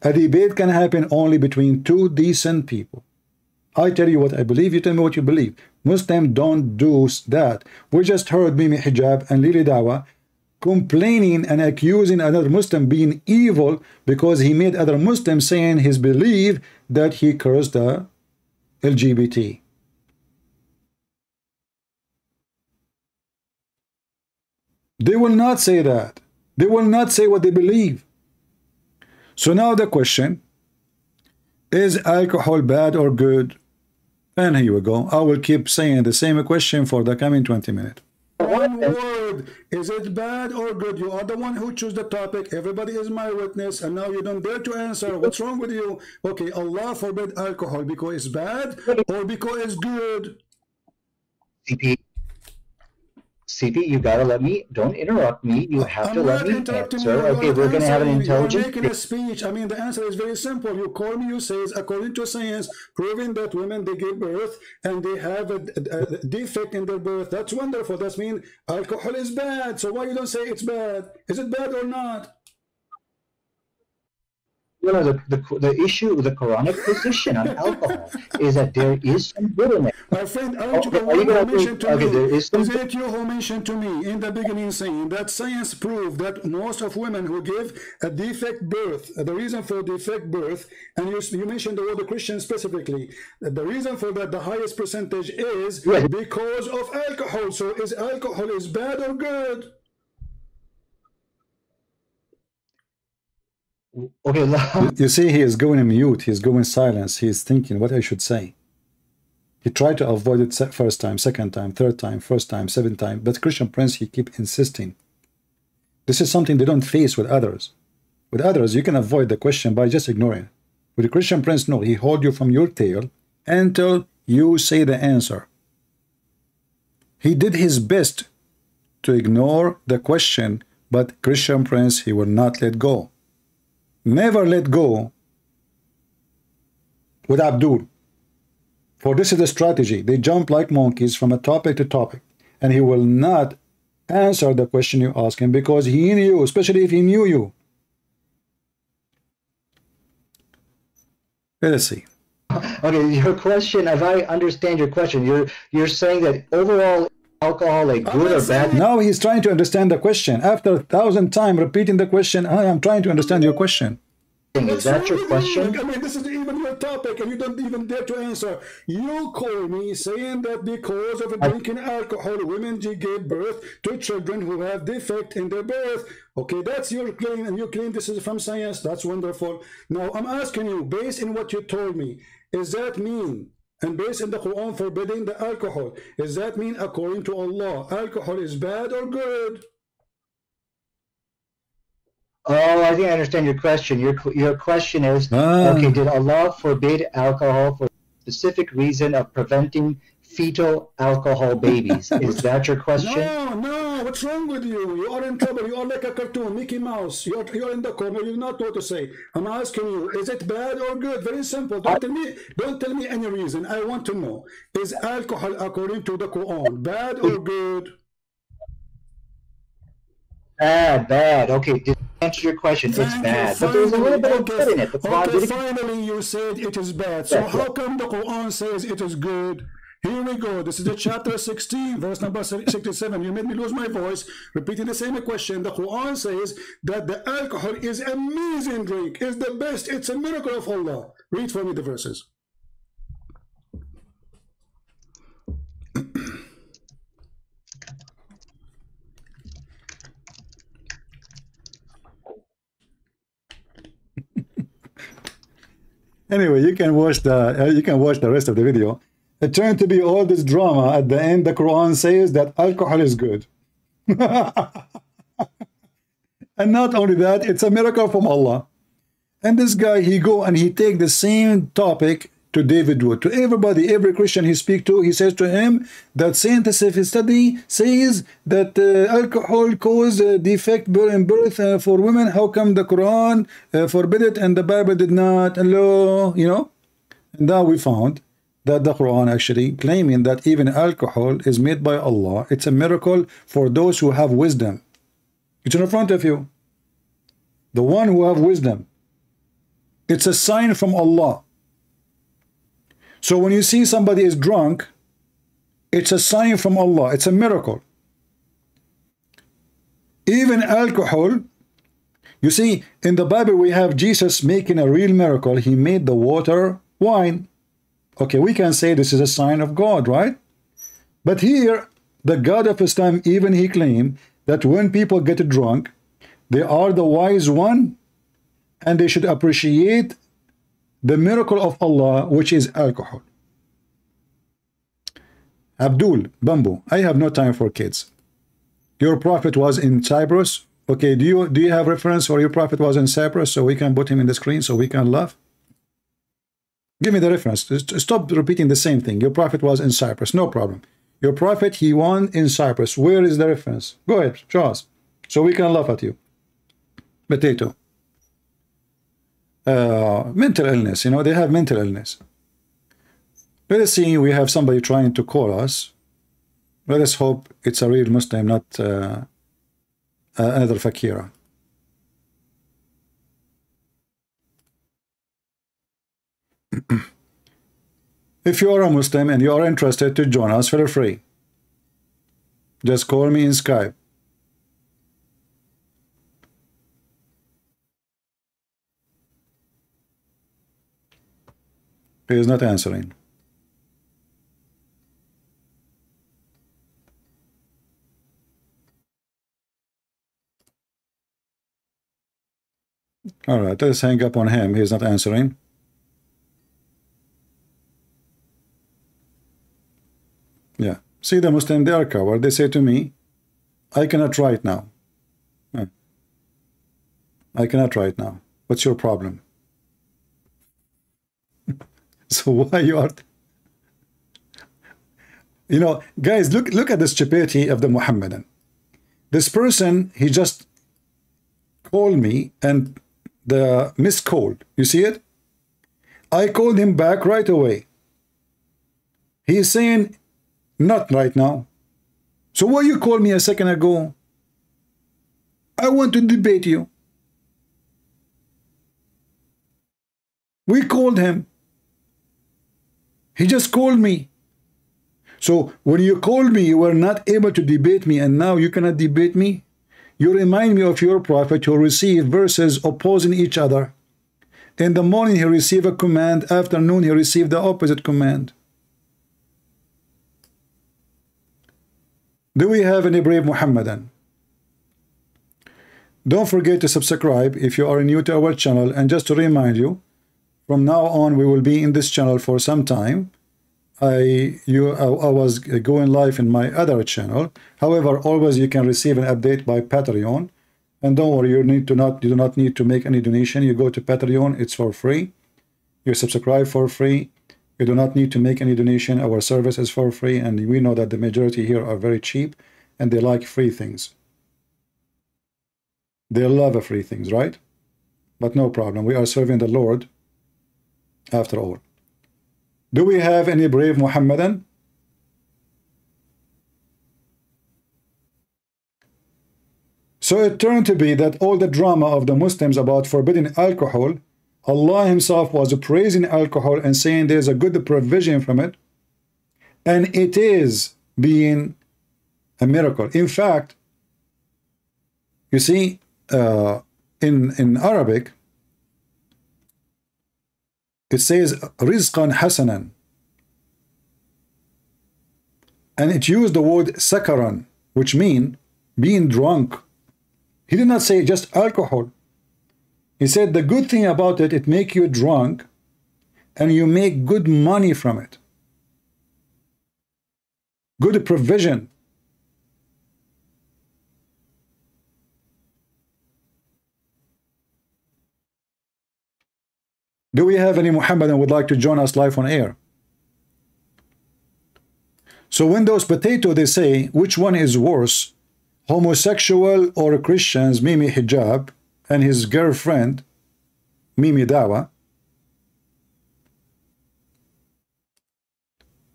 A debate can happen only between two decent people. I tell you what I believe, you tell me what you believe. Muslims don't do that. We just heard Mimi Hijab and Ali Dawah complaining and accusing another Muslim being evil because he made other Muslims saying his belief that he cursed the L G B T. They will not say that. They will not say what they believe. So now the question, is alcohol bad or good? And here we go. I will keep saying the same question for the coming twenty minutes. One word. Is it bad or good? You are the one who choose the topic. Everybody is my witness, and now you don't dare to answer. What's wrong with you? Okay, Allah forbid alcohol because it's bad or because it's good. C P, C P, you gotta let me. Don't interrupt me. You have I'm to let me answer. Okay, we're gonna have an intelligent making a speech. I mean, the answer is very simple. You call me. You say, according to science, proving that women they give birth and they have a, a, a defect in their birth. That's wonderful. That means alcohol is bad. So why you don't say it's bad? Is it bad or not? You know, the, the, the issue with the Quranic position on alcohol is that there is some good in it. My friend, aren't you the one who mentioned to me, there is some... is it you who mentioned to me in the beginning saying that science proved that most of women who give a defect birth, the reason for defect birth, and you, you mentioned the word Christian specifically, the reason for that, the highest percentage is yes. because of alcohol. So is alcohol is bad or good? Okay, you see, he is going mute. He is going silence. He is thinking what I should say. He tried to avoid it first time, second time, third time, first time, seventh time. But Christian Prince, he keep insisting. This is something they don't face with others. With others, you can avoid the question by just ignoring it. With the Christian Prince, no, he hold you from your tail until you say the answer. He did his best to ignore the question, but Christian Prince, he will not let go. Never let go with Abdul, for this is the strategy. They jump like monkeys from a topic to topic, and he will not answer the question you ask him because he knew, especially if he knew you. Let's see. Okay, your question, if I understand your question, you're you're saying that overall alcohol is good or bad? Now he's trying to understand the question. After a thousand times repeating the question, I am trying to understand your question. Is that your question? I mean, this is even your topic, and you don't even dare to answer. You call me saying that because of drinking alcohol, women give birth to children who have defect in their birth. Okay, that's your claim, and you claim this is from science. That's wonderful. Now, I'm asking you, based on what you told me, is that mean? And based on the Quran forbidding the alcohol, does that mean according to Allah, alcohol is bad or good? Oh, I think I understand your question. Your your question is, ah. okay, did Allah forbid alcohol for a specific reason of preventing fetal alcohol babies? Is that your question? No, no, what's wrong with you? You are in trouble. You are like a cartoon, Mickey Mouse. You're, you're in the corner. You do not know what to say. I'm asking you, is it bad or good? Very simple. Don't tell me, don't tell me any reason. I want to know, is alcohol according to the Quran bad or good? Bad, bad. Okay, just answer your question. It's and bad, finally, but there's a little bit of good in it. Okay, finally, you said it is bad. So how come the Quran says it is good? Here we go. This is the chapter sixteen, verse number sixty-seven. You made me lose my voice repeating the same question. The Quran says that the alcohol is amazing drink. It's the best. It's a miracle of Allah. Read for me the verses. Anyway, you can watch the uh, you can watch the rest of the video. It turned to be all this drama. At the end, the Quran says that alcohol is good. And not only that, it's a miracle from Allah. And this guy, he go and he take the same topic to David Wood, to everybody, every Christian he speak to, he says to him that scientific study says that uh, alcohol causes uh, defect in birth uh, for women. How come the Quran uh, forbid it and the Bible did not? Hello, you know. And now we found that the Quran actually claiming that even alcohol is made by Allah. It's a miracle for those who have wisdom. It's in front of you. The one who have wisdom. It's a sign from Allah. So when you see somebody is drunk, it's a sign from Allah. It's a miracle. Even alcohol, you see, in the Bible we have Jesus making a real miracle. He made the water wine. Okay, we can say this is a sign of God, right? But here, the God of Islam, even he claimed that when people get drunk, they are the wise one, and they should appreciate the miracle of Allah, which is alcohol. Abdul Bambu, I have no time for kids. Your prophet was in Cyprus. Okay, do you do you have reference for your prophet was in Cyprus so we can put him in the screen so we can laugh? Give me the reference. Stop repeating the same thing. Your prophet was in Cyprus. No problem. Your prophet, he won in Cyprus. Where is the reference? Go ahead, show us, so we can laugh at you. Potato. Uh, mental illness, you know, they have mental illness. Let us see, we have somebody trying to call us. Let us hope it's a real Muslim, not uh, another Fakira. If you are a Muslim and you are interested to join us, feel free. Just call me in Skype. He is not answering. All right, let's hang up on him. He is not answering. Yeah. See, the Muslim, they are coward. They say to me, I cannot write now. Huh. I cannot write now. What's your problem? So why you are, you know, guys, look look at the stupidity of the Muhammadan. This person, he just called me and the missed call. You see it? I called him back right away. He is saying, not right now. So why you called me a second ago? I want to debate you. We called him. He just called me. So when you called me, you were not able to debate me, and now you cannot debate me? You remind me of your prophet who received verses opposing each other. In the morning he received a command, afternoon he received the opposite command. Do we have any brave Muhammadan? Don't forget to subscribe if you are new to our channel, and just to remind you, from now on, we will be in this channel for some time. I, you, I, I was going live in my other channel. However, always you can receive an update by Patreon. And don't worry, you need to not, you do not need to make any donation. You go to Patreon, it's for free. You subscribe for free. You do not need to make any donation. Our service is for free. And we know that the majority here are very cheap and they like free things. They love free things, right? But no problem. We are serving the Lord. After all, do we have any brave Muhammadan? So it turned to be that all the drama of the Muslims about forbidding alcohol, Allah himself was praising alcohol and saying there's a good provision from it. And it is being a miracle. In fact, you see, uh, in, in Arabic, it says rizqan hasanan. And it used the word sakaran, which means being drunk. He did not say just alcohol. He said the good thing about it, it makes you drunk and you make good money from it. Good provision. Do we have any Muhammadan who would like to join us live on air? So when those potatoes, they say, which one is worse, homosexual or Christians, Mimi Hijab and his girlfriend, Mimi Dawah?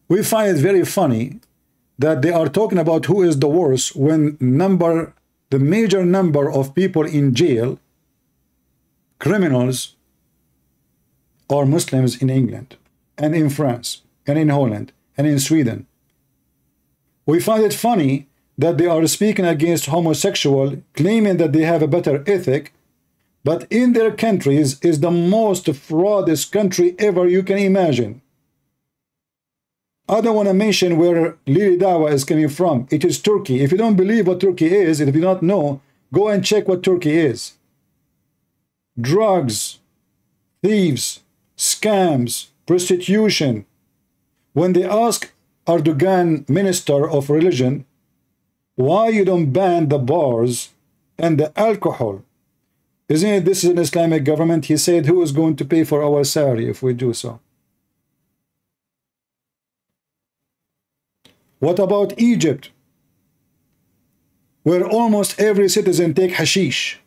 We find it very funny that they are talking about who is the worst when number, the major number of people in jail, criminals, are Muslims in England and in France and in Holland and in Sweden. We find it funny that they are speaking against homosexuals, claiming that they have a better ethic, but in their countries is the most fraudulent country ever you can imagine. I don't want to mention where Lili Dawah is coming from. It is Turkey. If you don't believe what Turkey is, if you don't know, go and check what Turkey is. Drugs, thieves, scams, prostitution. When they ask Erdogan, minister of religion, why you don't ban the bars and the alcohol? Isn't it this is an Islamic government? He said, who is going to pay for our salary if we do so? What about Egypt, where almost every citizen take hashish?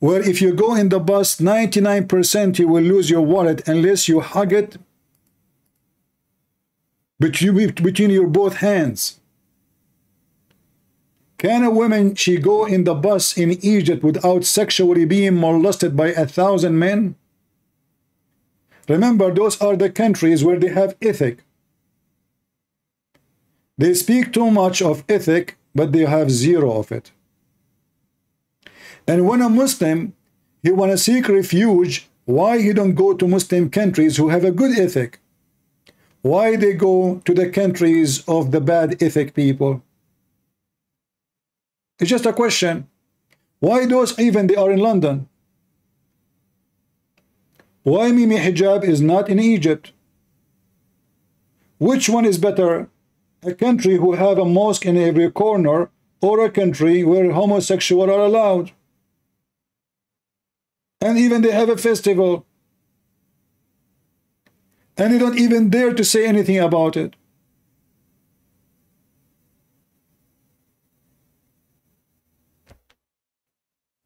Where if you go in the bus, ninety-nine percent you will lose your wallet unless you hug it between your both hands. Can a woman, she go in the bus in Egypt without sexually being molested by a thousand men? Remember, those are the countries where they have ethic. They speak too much of ethic, but they have zero of it. And when a Muslim, he want to seek refuge, why he don't go to Muslim countries who have a good ethic? Why they go to the countries of the bad ethic people? It's just a question. Why those even they are in London? Why Mimi Hijab is not in Egypt? Which one is better? A country who have a mosque in every corner, or a country where homosexuals are allowed? And even they have a festival. And they don't even dare to say anything about it.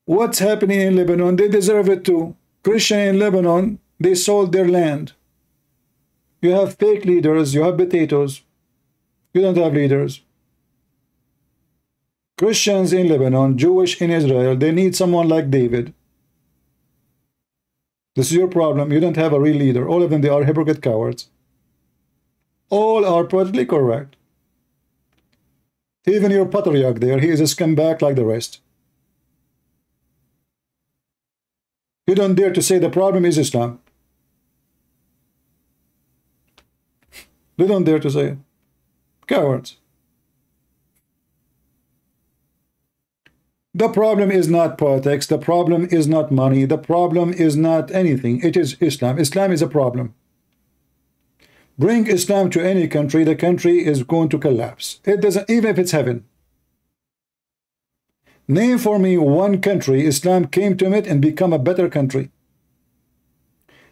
What's happening in Lebanon? They deserve it too. Christian in Lebanon, they sold their land. You have fake leaders, you have potatoes. You don't have leaders. Christians in Lebanon, Jewish in Israel, they need someone like David. This is your problem. You don't have a real leader. All of them, they are hypocrite cowards. All are politically correct. Even your patriarch there, he is a scumbag like the rest. You don't dare to say the problem is Islam. They don't dare to say it. Cowards. The problem is not politics. The problem is not money. The problem is not anything. It is Islam. Islam is a problem. Bring Islam to any country, the country is going to collapse. It doesn't, even if it's heaven. Name for me one country Islam came to it and become a better country.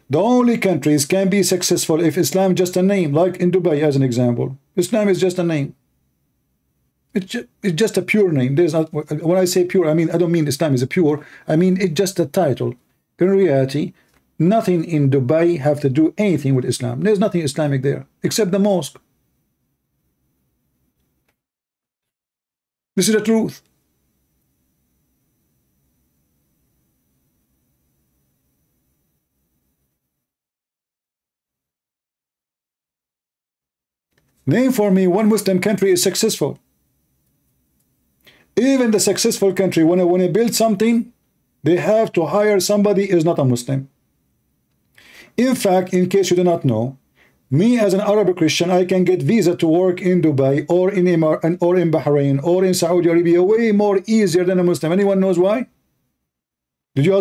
The only countries can be successful if Islam just a name, like in Dubai as an example. Islam is just a name. It's just, it's just a pure name. There's not, when I say pure, I mean, I don't mean Islam is a pure. I mean, it's just a title. In reality, nothing in Dubai have to do anything with Islam. There's nothing Islamic there, except the mosque. This is the truth. Name for me one Muslim country is successful. Even the successful country, when, when they build something, they have to hire somebody who is not a Muslim. In fact, in case you do not know, me as an Arab Christian, I can get visa to work in Dubai or in Emir or in Bahrain or in Saudi Arabia way more easier than a Muslim. Anyone knows why? Did you ask?